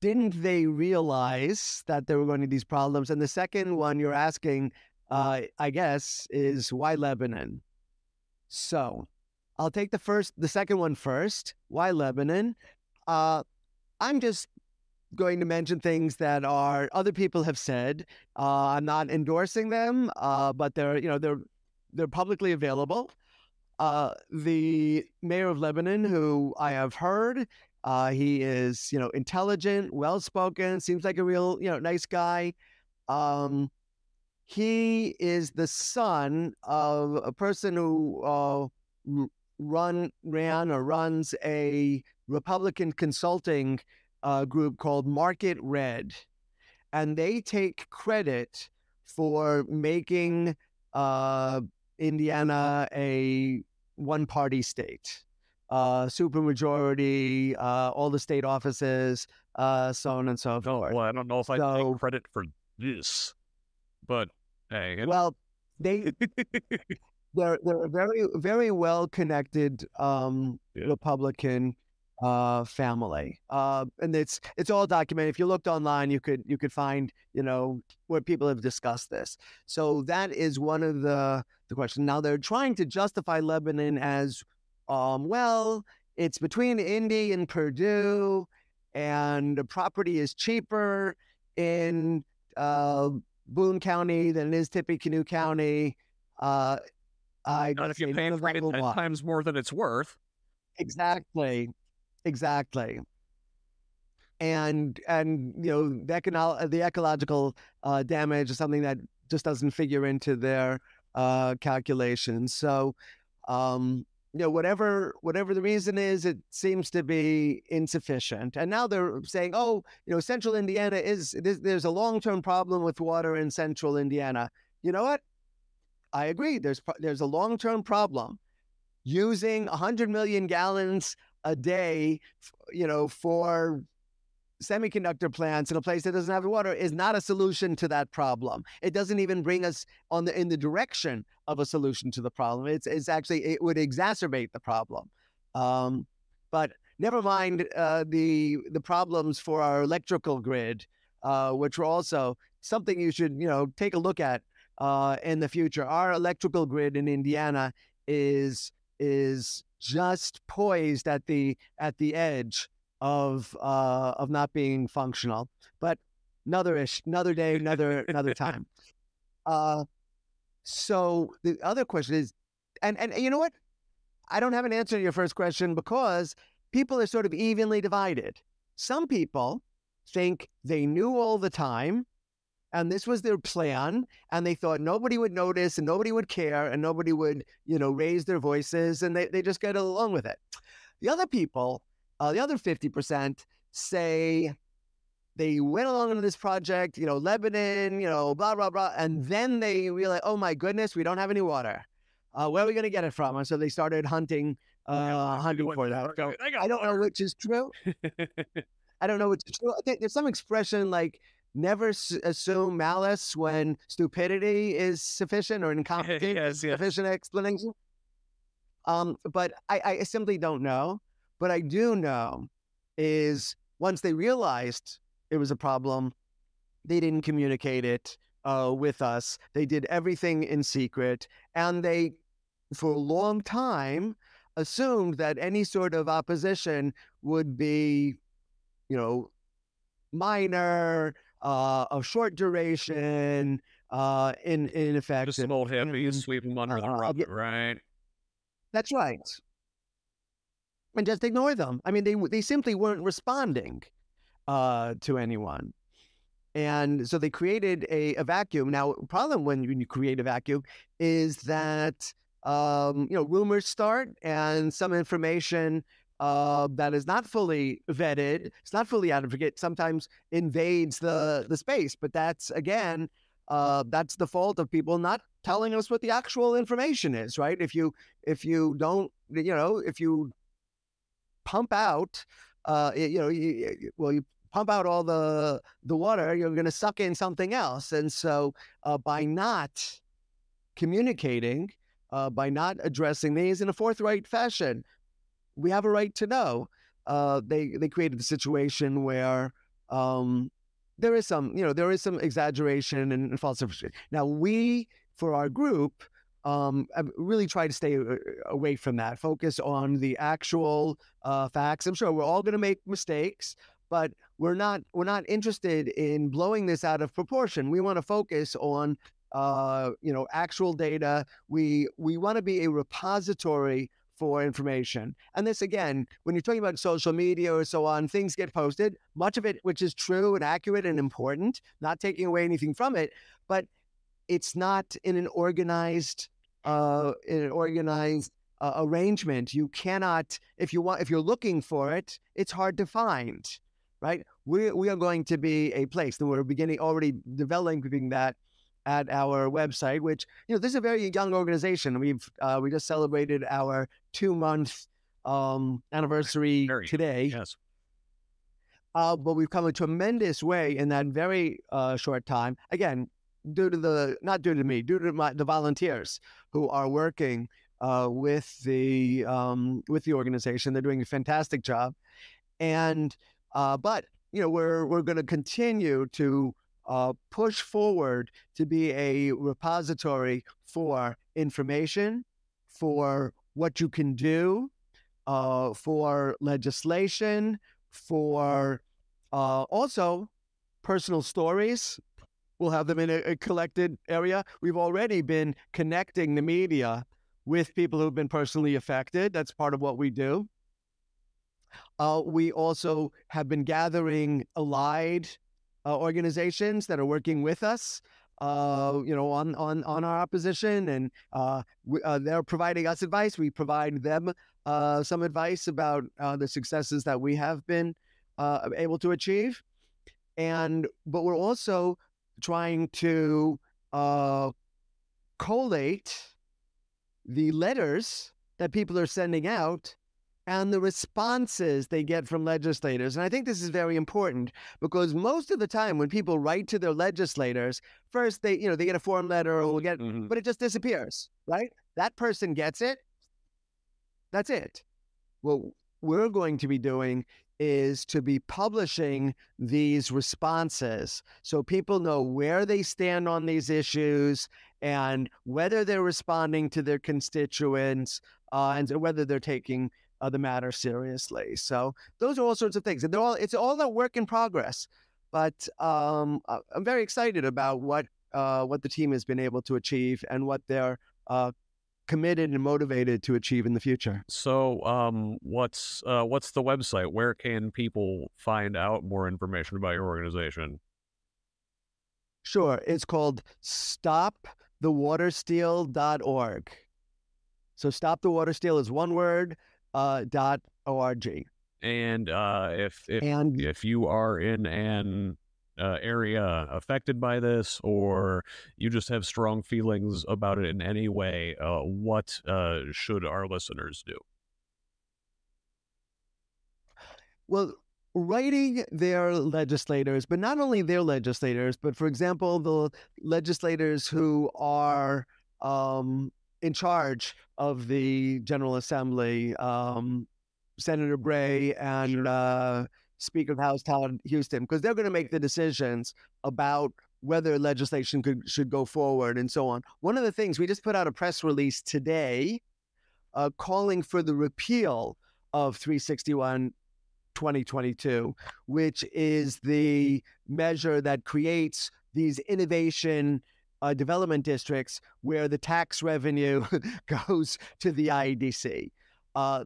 didn't they realize that there were going to be these problems? And the second one you're asking, I guess, is why Lebanon? So I'll take the second one first. Why Lebanon? I'm just going to mention things that are other people have said. I'm not endorsing them, but they're publicly available. The mayor of Lebanon, who I have heard, he is, intelligent, well-spoken, seems like a real, nice guy. He is the son of a person who runs a Republican consulting group called Market Red. And they take credit for making Indiana a one-party state, supermajority, all the state offices, so on and so forth. Well, I don't know if I take credit for this, but hey. Well, they're a very, very well-connected Republican family, and it's all documented. If you looked online, you could find where people have discussed this. So that is one of the questions. Now they're trying to justify Lebanon as well, it's between Indy and Purdue, and the property is cheaper in Boone County than it is Tippecanoe County. Not if you pay for it 10 times more than it's worth. Exactly. and you know, the ecological damage is something that just doesn't figure into their calculations. So you know, whatever the reason is, it seems to be insufficient. And now they're saying, oh, you know, central Indiana there's a long-term problem with water in central Indiana. You know what? I agree. There's a long-term problem. Using 100 million gallons a day, you know, for semiconductor plants in a place that doesn't have water is not a solution to that problem. It doesn't even bring us in the direction of a solution to the problem. It's actually, it would exacerbate the problem. But never mind the problems for our electrical grid, which are also something you should, you know, take a look at in the future. Our electrical grid in Indiana is just poised at the edge of not being functional, but another day, another time. So the other question is, and you know what? I don't have an answer to your first question because people are sort of evenly divided. Some people think they knew all the time and this was their plan, and they thought nobody would notice and nobody would care and nobody would, you know, raise their voices, and they just get along with it. The other people, the other 50% say they went along into this project, you know, Lebanon, you know, blah, blah, blah. And then they realize, oh my goodness, we don't have any water. Where are we going to get it from? And so they started hunting for that. I don't know which is true. I don't know which is true. There's some expression like, never assume malice when stupidity is sufficient or incompetence sufficient explanation. But I simply don't know. What I do know is once they realized it was a problem, they didn't communicate it with us. They did everything in secret, and they, for a long time, assumed that any sort of opposition would be, you know, minor, of short duration, in effect. Just an old hippie, sweep them under the rug, right? That's right. And just ignore them. I mean, they simply weren't responding to anyone. And so they created a vacuum. Now, the problem when you create a vacuum is that, you know, rumors start and some information that is not fully vetted, it's not fully out of it, sometimes invades the space. But that's, again, that's the fault of people not telling us what the actual information is, right? If you don't, you know, if you pump out, you pump out all the water, you're going to suck in something else. And so by not communicating, by not addressing these in a forthright fashion, we have a right to know. They created a situation where there is some, you know, there is some exaggeration and falsification. Now we, for our group, really try to stay away from that. Focus on the actual facts. I'm sure we're all going to make mistakes, but we're not interested in blowing this out of proportion. We want to focus on you know, actual data. We want to be a repository for information. And this, again, when you're talking about social media or so on, things get posted. Much of it, which is true and accurate and important, not taking away anything from it, but it's not in an organized arrangement. You cannot, if you're looking for it, it's hard to find, right? We are going to be a place, and we're already developing that at our website, which, you know, this is a very young organization. We've we just celebrated our 2-month anniversary today. Yes. But we've come a tremendous way in that very short time. Again, due to the volunteers who are working with the organization. They're doing a fantastic job, and but you know, we're going to continue to push forward to be a repository for information, for what you can do, for legislation, for also personal stories. We'll have them in a collected area. We've already been connecting the media with people who've been personally affected. That's part of what we do. We also have been gathering allied organizations that are working with us, on our opposition, and they're providing us advice. We provide them some advice about the successes that we have been able to achieve. But we're also trying to collate the letters that people are sending out and the responses they get from legislators. And I think this is very important, because most of the time when people write to their legislators, first they get a form letter or but it just disappears, right? That person gets it. That's it. What we're going to be doing is to be publishing these responses so people know where they stand on these issues and whether they're responding to their constituents and whether they're taking the matter seriously. So those are all sorts of things. And it's all a work in progress. But I'm very excited about what the team has been able to achieve and what they're committed and motivated to achieve in the future. So what's the website? Where can people find out more information about your organization? Sure. It's called stopthewatersteal.org. So Stop the Water Steal is one word, .org. And if you are in an area affected by this, or you just have strong feelings about it in any way, what should our listeners do? Well, writing their legislators, but not only their legislators, but for example, the legislators who are in charge of the General Assembly, Senator Bray and Speaker of the House Todd Houston, because they're going to make the decisions about whether legislation should go forward and so on. One of the things, we just put out a press release today calling for the repeal of 361-2022, which is the measure that creates these innovation development districts where the tax revenue goes to the IEDC. I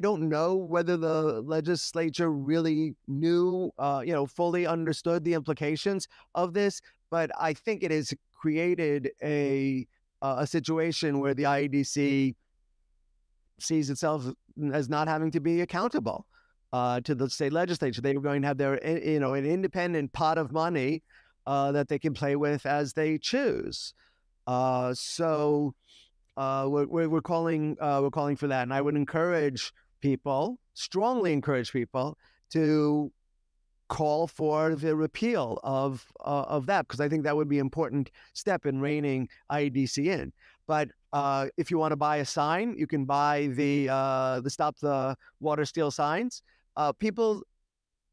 don't know whether the legislature really knew, fully understood the implications of this, but I think it has created a situation where the IEDC sees itself as not having to be accountable to the state legislature. They were going to have their, an independent pot of money that they can play with as they choose. We're calling for that, and I would strongly encourage people to call for the repeal of that, because I think that would be an important step in reining IEDC in. But if you want to buy a sign, you can buy the Stop the Water Steal signs.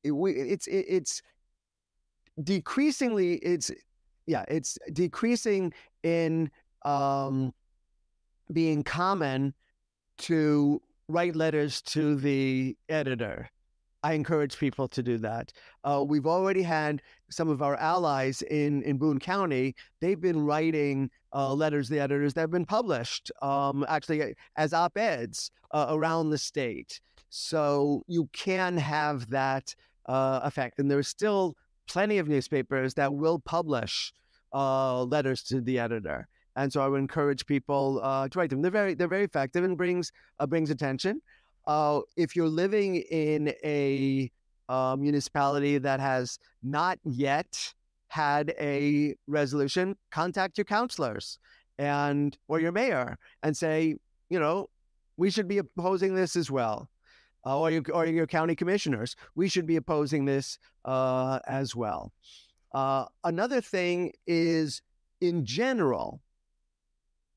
It's decreasing in being common to write letters to the editor. I encourage people to do that. We've already had some of our allies in Boone County. They've been writing letters to the editors that have been published, actually as op-eds around the state. So you can have that effect. And there's still plenty of newspapers that will publish letters to the editor. And so I would encourage people to write them. They're very effective and brings attention. If you're living in a municipality that has not yet had a resolution, contact your counselors or your mayor and say, we should be opposing this as well. Or your county commissioners, we should be opposing this as well. Another thing is, in general,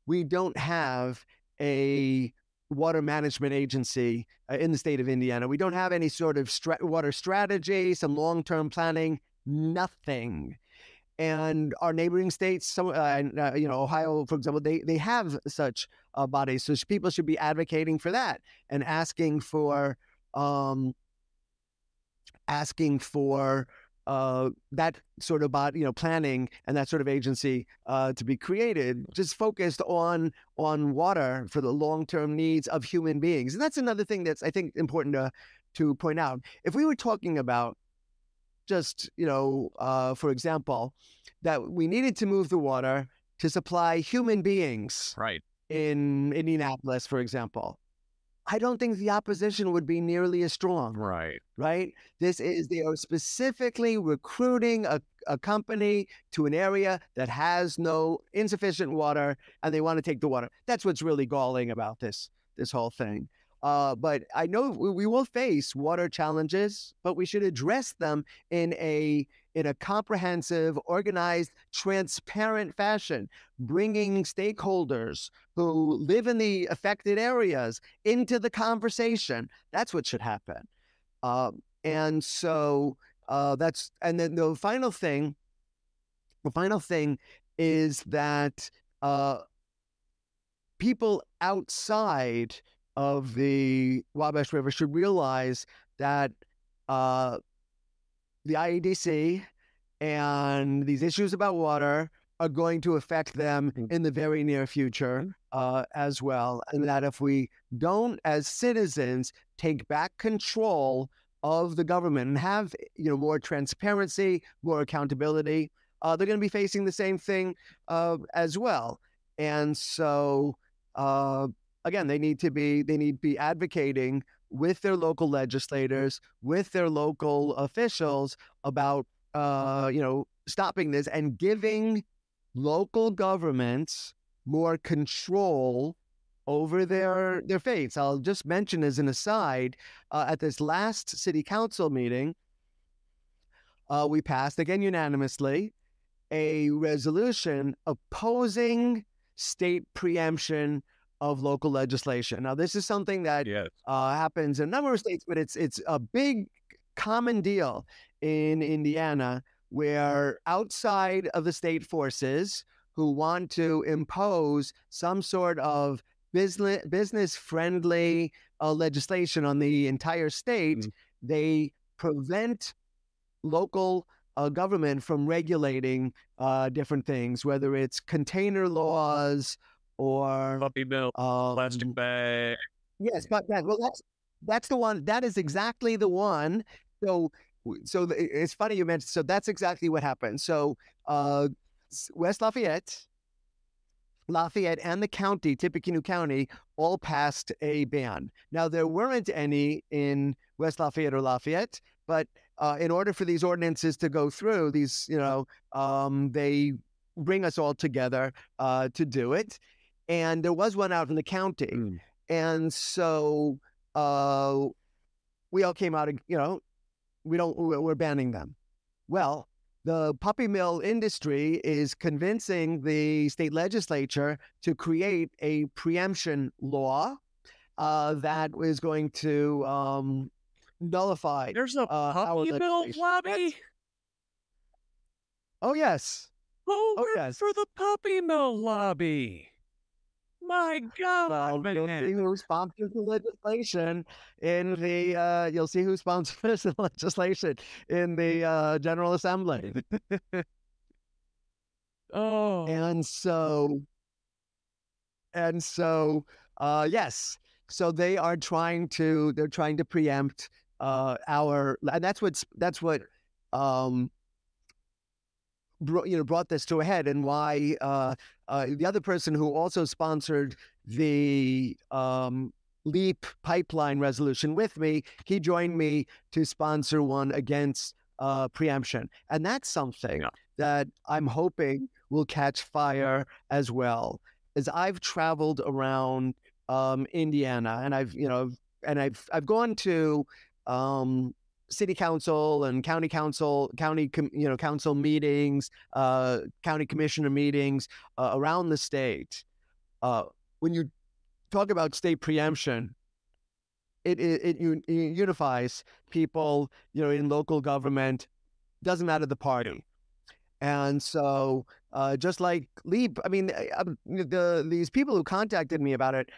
we don't have a water management agency in the state of Indiana. We don't have any sort of water strategy, some long-term planning, nothing. And our neighboring states, Ohio, for example, they have such bodies. So people should be advocating for that and asking for that sort of body, planning and that sort of agency to be created, just focused on water for the long-term needs of human beings. And that's another thing that's, I think, important to point out. If we were talking about just, for example, that we needed to move the water to supply human beings, right, in Indianapolis, for example, I don't think the opposition would be nearly as strong. Right. Right. They are specifically recruiting a company to an area that has insufficient water, and they want to take the water. That's what's really galling about this whole thing. But I know we will face water challenges, but we should address them in a comprehensive, organized, transparent fashion, bringing stakeholders who live in the affected areas into the conversation. That's what should happen. And then the final thing is that people outside of the Wabash River should realize that the IEDC and these issues about water are going to affect them in the very near future as well. And that if we don't, as citizens, take back control of the government and have more transparency, more accountability, they're going to be facing the same thing as well. And so, again, they need to be advocating with their local legislators, with their local officials about, stopping this and giving local governments more control over their fates. I'll just mention as an aside, at this last city council meeting, we passed, again unanimously, a resolution opposing state preemption of local legislation. Now, this is something that happens in a number of states, but it's a big common deal in Indiana, where outside of the state forces who want to impose some sort of business friendly legislation on the entire state, they prevent local government from regulating different things, whether it's container laws or puppy mill, plastic bag. Yes, but well, that's the one. That is exactly the one. So it's funny you mentioned. So that's exactly what happened. So West Lafayette, and the county, Tippecanoe County, all passed a ban. Now, there weren't any in West Lafayette or Lafayette, but in order for these ordinances to go through, these they bring us all together to do it. And there was one out in the county. And so we all came out, we're banning them. Well, the puppy mill industry is convincing the state legislature to create a preemption law that is going to nullify. There's a puppy mill lobby. Oh, yes. Yes. For the puppy mill lobby. My God! You'll see who sponsors the legislation in the. You'll see who sponsors the legislation in the General Assembly. Oh, and so, yes. So they are trying to. They're trying to preempt our, and that's what. Brought this to a head, and why the other person who also sponsored the LEAP pipeline resolution with me, he joined me to sponsor one against preemption. And that's something that I'm hoping will catch fire as well. As I've traveled around Indiana, and I've gone to city council and county council, council meetings, county commissioner meetings around the state. When you talk about state preemption, it unifies people, in local government, doesn't matter the party. And so, just like LEAP, these people who contacted me about it,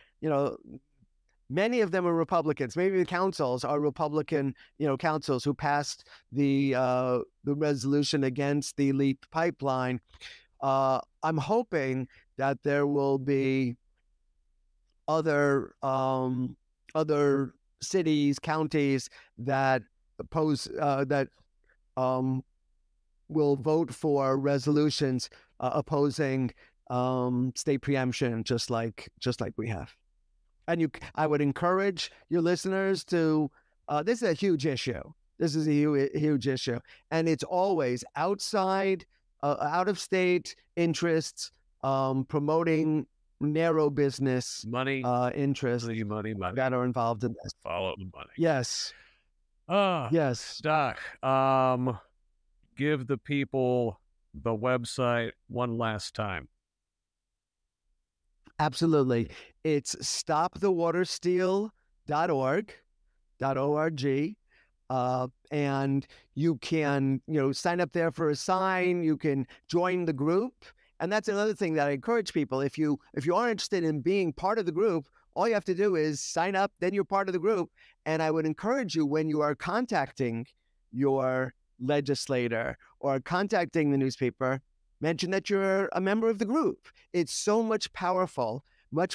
Many of them are Republicans. Maybe the councils are Republican, councils who passed the resolution against the LEAP pipeline. I'm hoping that there will be other other cities, counties that oppose will vote for resolutions opposing state preemption, just like we have. And I would encourage your listeners to, this is a huge issue. This is a huge issue. And it's always outside, out-of-state interests, promoting narrow business. Money. Interests. Money. That are involved in this. Follow the money. Yes. Yes. Doc, give the people the website one last time. Absolutely. It's stopthewatersteal.org, and you can, sign up there for a sign. You can join the group. And that's another thing that I encourage people. If you are interested in being part of the group, all you have to do is sign up, then you're part of the group. And I would encourage you, when you are contacting your legislator or contacting the newspaper, mention that you're a member of the group. It's so much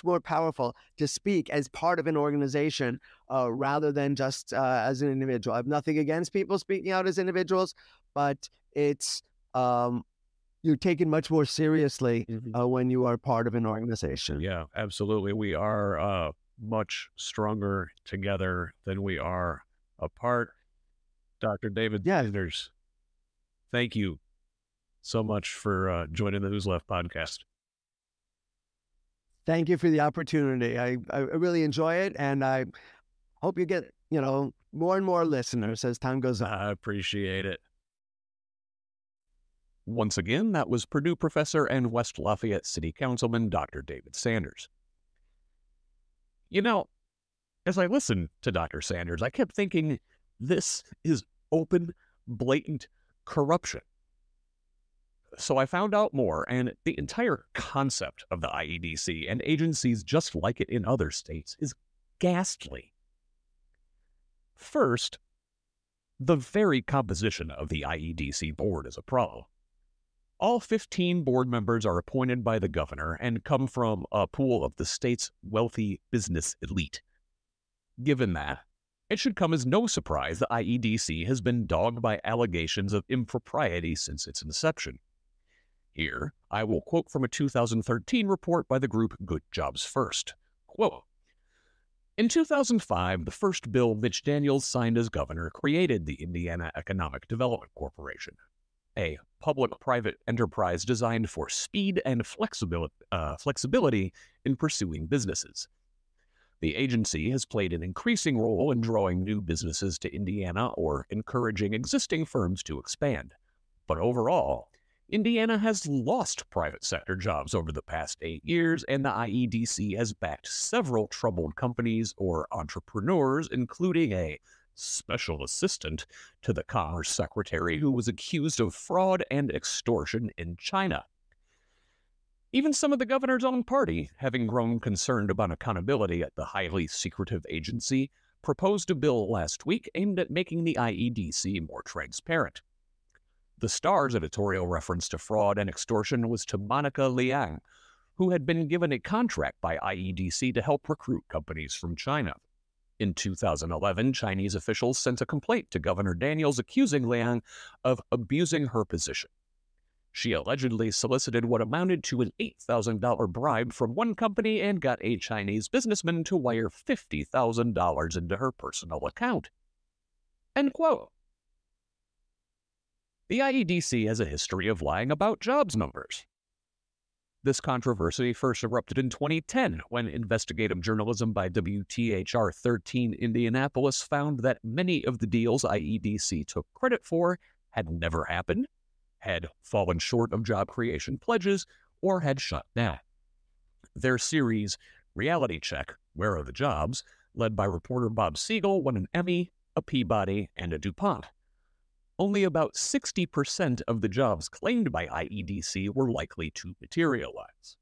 more powerful to speak as part of an organization rather than just as an individual. I have nothing against people speaking out as individuals, but it's you're taken much more seriously when you are part of an organization. Yeah, absolutely. We are much stronger together than we are apart. Dr. David Sanders, thank you so much for joining the Who's Left podcast. Thank you for the opportunity. I really enjoy it, and I hope you get, more and more listeners as time goes on. I appreciate it. Once again, that was Purdue professor and West Lafayette City Councilman Dr. David Sanders. As I listened to Dr. Sanders, I kept thinking, this is open, blatant corruption. So I found out more, and the entire concept of the IEDC and agencies just like it in other states is ghastly. First, the very composition of the IEDC board is a problem. All 15 board members are appointed by the governor and come from a pool of the state's wealthy business elite. Given that, it should come as no surprise the IEDC has been dogged by allegations of impropriety since its inception. Here, I will quote from a 2013 report by the group Good Jobs First. Quote, in 2005, the first bill Mitch Daniels signed as governor created the Indiana Economic Development Corporation, a public-private enterprise designed for speed and flexibility in pursuing businesses. The agency has played an increasing role in drawing new businesses to Indiana or encouraging existing firms to expand. But overall, Indiana has lost private sector jobs over the past 8 years, and the IEDC has backed several troubled companies or entrepreneurs, including a special assistant to the Commerce Secretary who was accused of fraud and extortion in China. Even some of the governor's own party, having grown concerned about accountability at the highly secretive agency, proposed a bill last week aimed at making the IEDC more transparent. The Star's editorial reference to fraud and extortion was to Monica Liang, who had been given a contract by IEDC to help recruit companies from China. In 2011, Chinese officials sent a complaint to Governor Daniels accusing Liang of abusing her position. She allegedly solicited what amounted to an $8,000 bribe from one company and got a Chinese businessman to wire $50,000 into her personal account. End quote. The IEDC has a history of lying about jobs numbers. This controversy first erupted in 2010 when investigative journalism by WTHR 13 Indianapolis found that many of the deals IEDC took credit for had never happened, had fallen short of job creation pledges, or had shut down. Their series, Reality Check, Where Are the Jobs?, led by reporter Bob Siegel, won an Emmy, a Peabody, and a DuPont. Only about 60% of the jobs claimed by IEDC were likely to materialize.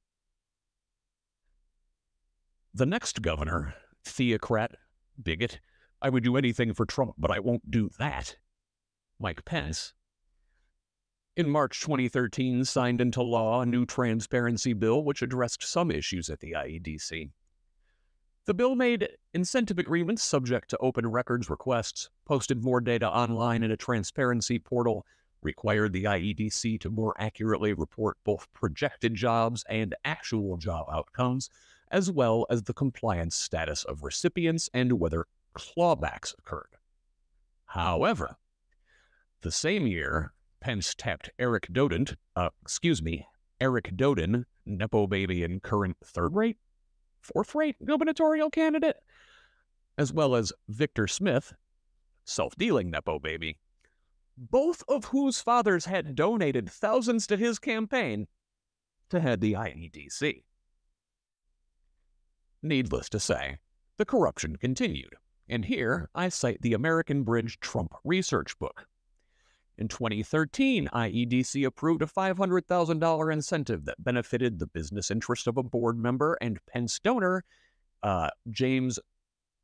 The next governor, theocrat, bigot. I would do anything for Trump, but I won't do that. Mike Pence, in March 2013, signed into law a new transparency bill which addressed some issues at the IEDC. The bill made incentive agreements subject to open records requests, posted more data online in a transparency portal, required the IEDC to more accurately report both projected jobs and actual job outcomes, as well as the compliance status of recipients and whether clawbacks occurred. However, the same year, Pence tapped Eric Doden, Nepo baby and current fourth-rate gubernatorial candidate, as well as Victor Smith, self-dealing Nepo baby, both of whose fathers had donated thousands to his campaign, to head the IEDC. Needless to say, the corruption continued, and here I cite the American Bridge Trump Research Book. In 2013, IEDC approved a $500,000 incentive that benefited the business interest of a board member and Pence donor, James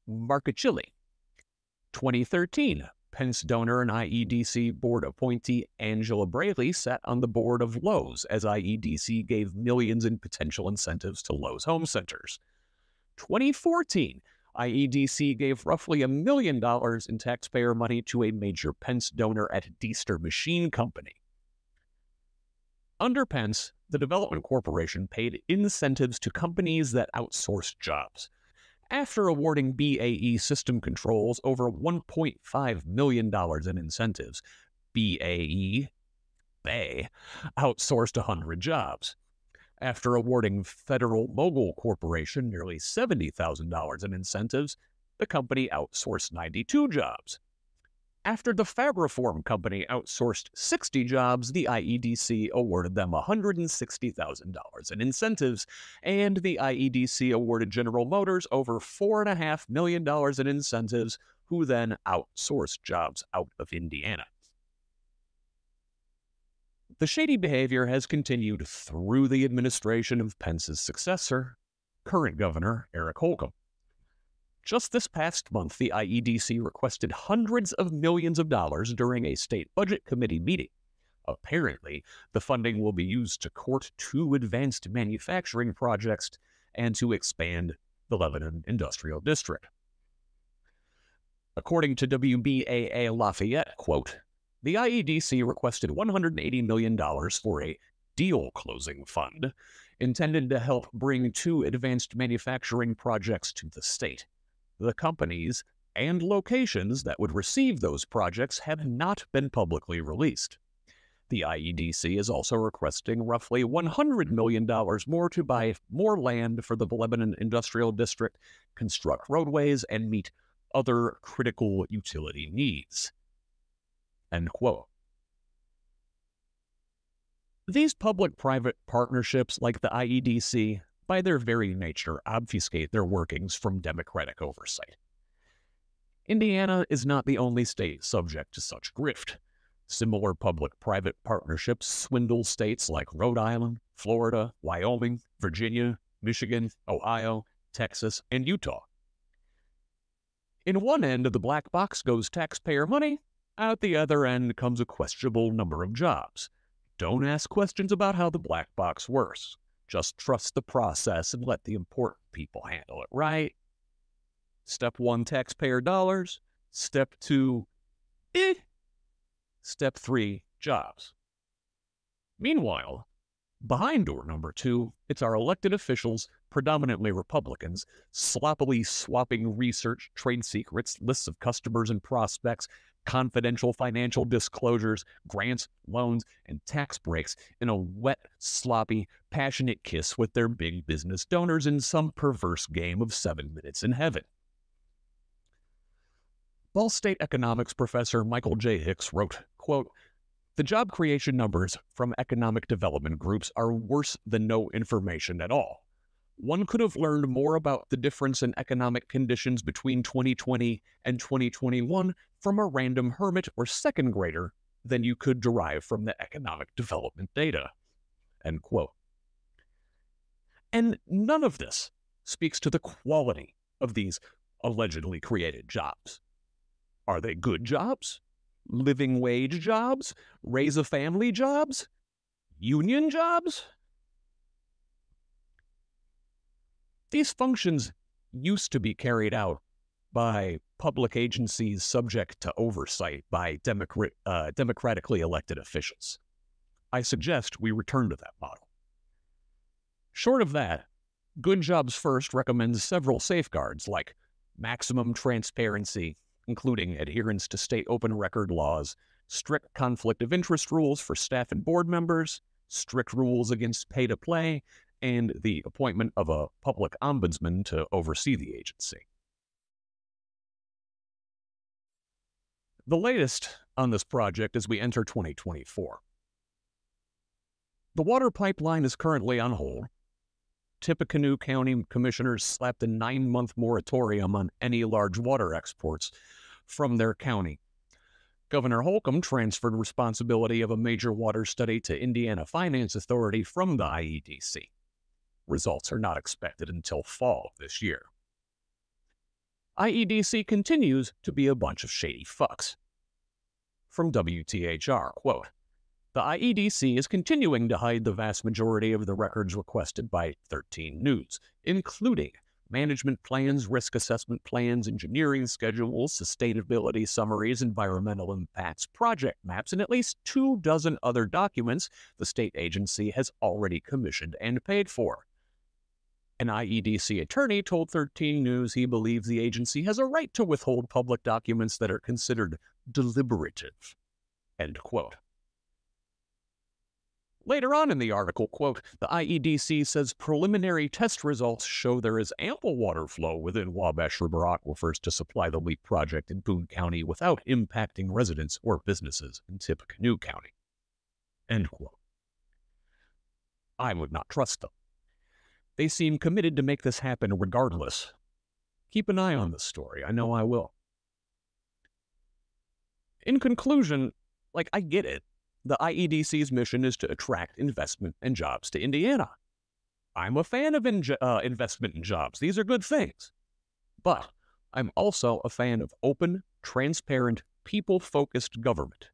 Marchicelli. 2013, Pence donor and IEDC board appointee Angela Brailey sat on the board of Lowe's as IEDC gave millions in potential incentives to Lowe's home centers. 2014, IEDC gave roughly $1 million in taxpayer money to a major Pence donor at Deaster Machine Company. Under Pence, the Development Corporation paid incentives to companies that outsourced jobs. After awarding BAE System Controls over $1.5 million in incentives, BAE outsourced 100 jobs. After awarding Federal Mogul Corporation nearly $70,000 in incentives, the company outsourced 92 jobs. After the Fabriform Company outsourced 60 jobs, the IEDC awarded them $160,000 in incentives, and the IEDC awarded General Motors over $4.5 million in incentives, who then outsourced jobs out of Indiana. The shady behavior has continued through the administration of Pence's successor, current Governor Eric Holcomb. Just this past month, the IEDC requested hundreds of millions of dollars during a state budget committee meeting. Apparently, the funding will be used to court two advanced manufacturing projects and to expand the Lebanon Industrial District. According to WBAA Lafayette, quote, the IEDC requested $180 million for a deal closing fund intended to help bring two advanced manufacturing projects to the state. The companies and locations that would receive those projects have not been publicly released. The IEDC is also requesting roughly $100 million more to buy more land for the Lebanon Industrial District, construct roadways, and meet other critical utility needs. End quote. These public-private partnerships, like the IEDC, by their very nature obfuscate their workings from democratic oversight. Indiana is not the only state subject to such grift. Similar public-private partnerships swindle states like Rhode Island, Florida, Wyoming, Virginia, Michigan, Ohio, Texas, and Utah. In one end of the black box goes taxpayer money. Out the other end comes a questionable number of jobs. Don't ask questions about how the black box works. Just trust the process and let the important people handle it, right? Step one, taxpayer dollars. Step two, Step three, jobs. Meanwhile, behind door number two, it's our elected officials, predominantly Republicans, sloppily swapping research, trade secrets, lists of customers and prospects, confidential financial disclosures, grants, loans, and tax breaks in a wet, sloppy, passionate kiss with their big business donors in some perverse game of 7 minutes in heaven. Ball State economics professor Michael J. Hicks wrote, quote, the job creation numbers from economic development groups are worse than no information at all. One could have learned more about the difference in economic conditions between 2020 and 2021 from a random hermit or second grader than you could derive from the economic development data. End quote. And none of this speaks to the quality of these allegedly created jobs. Are they good jobs? Living wage jobs? Raise a family jobs? Union jobs? These functions used to be carried out by public agencies subject to oversight by democratically elected officials. I suggest we return to that model. Short of that, Good Jobs First recommends several safeguards like maximum transparency, including adherence to state open record laws, strict conflict of interest rules for staff and board members, strict rules against pay-to-play, and the appointment of a public ombudsman to oversee the agency. The latest on this project as we enter 2024. The water pipeline is currently on hold. Tippecanoe County commissioners slapped a 9-month moratorium on any large water exports from their county. Governor Holcomb transferred responsibility of a major water study to Indiana Finance Authority from the IEDC. Results are not expected until fall of this year. IEDC continues to be a bunch of shady fucks. From WTHR, quote, "The IEDC is continuing to hide the vast majority of the records requested by 13 News, including management plans, risk assessment plans, engineering schedules, sustainability summaries, environmental impacts, project maps, and at least 24 other documents the state agency has already commissioned and paid for." An IEDC attorney told 13 News he believes the agency has a right to withhold public documents that are considered deliberative, end quote. Later on in the article, quote, "The IEDC says preliminary test results show there is ample water flow within Wabash River aquifers to supply the LEAP project in Boone County without impacting residents or businesses in Tippecanoe County," end quote. I would not trust them. They seem committed to make this happen regardless. Keep an eye on this story. I know I will. In conclusion, I get it. The IEDC's mission is to attract investment and jobs to Indiana. I'm a fan of investment and jobs. These are good things. But I'm also a fan of open, transparent, people-focused government.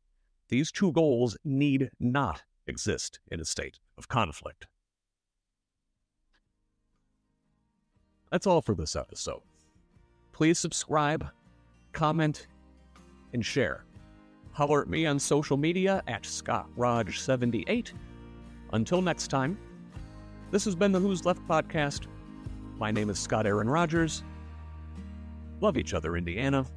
These two goals need not exist in a state of conflict. That's all for this episode. Please subscribe, comment, and share. Holler at me on social media at ScottRog78. Until next time, this has been the Who's Left podcast. My name is Scott Aaron Rogers. Love each other, Indiana.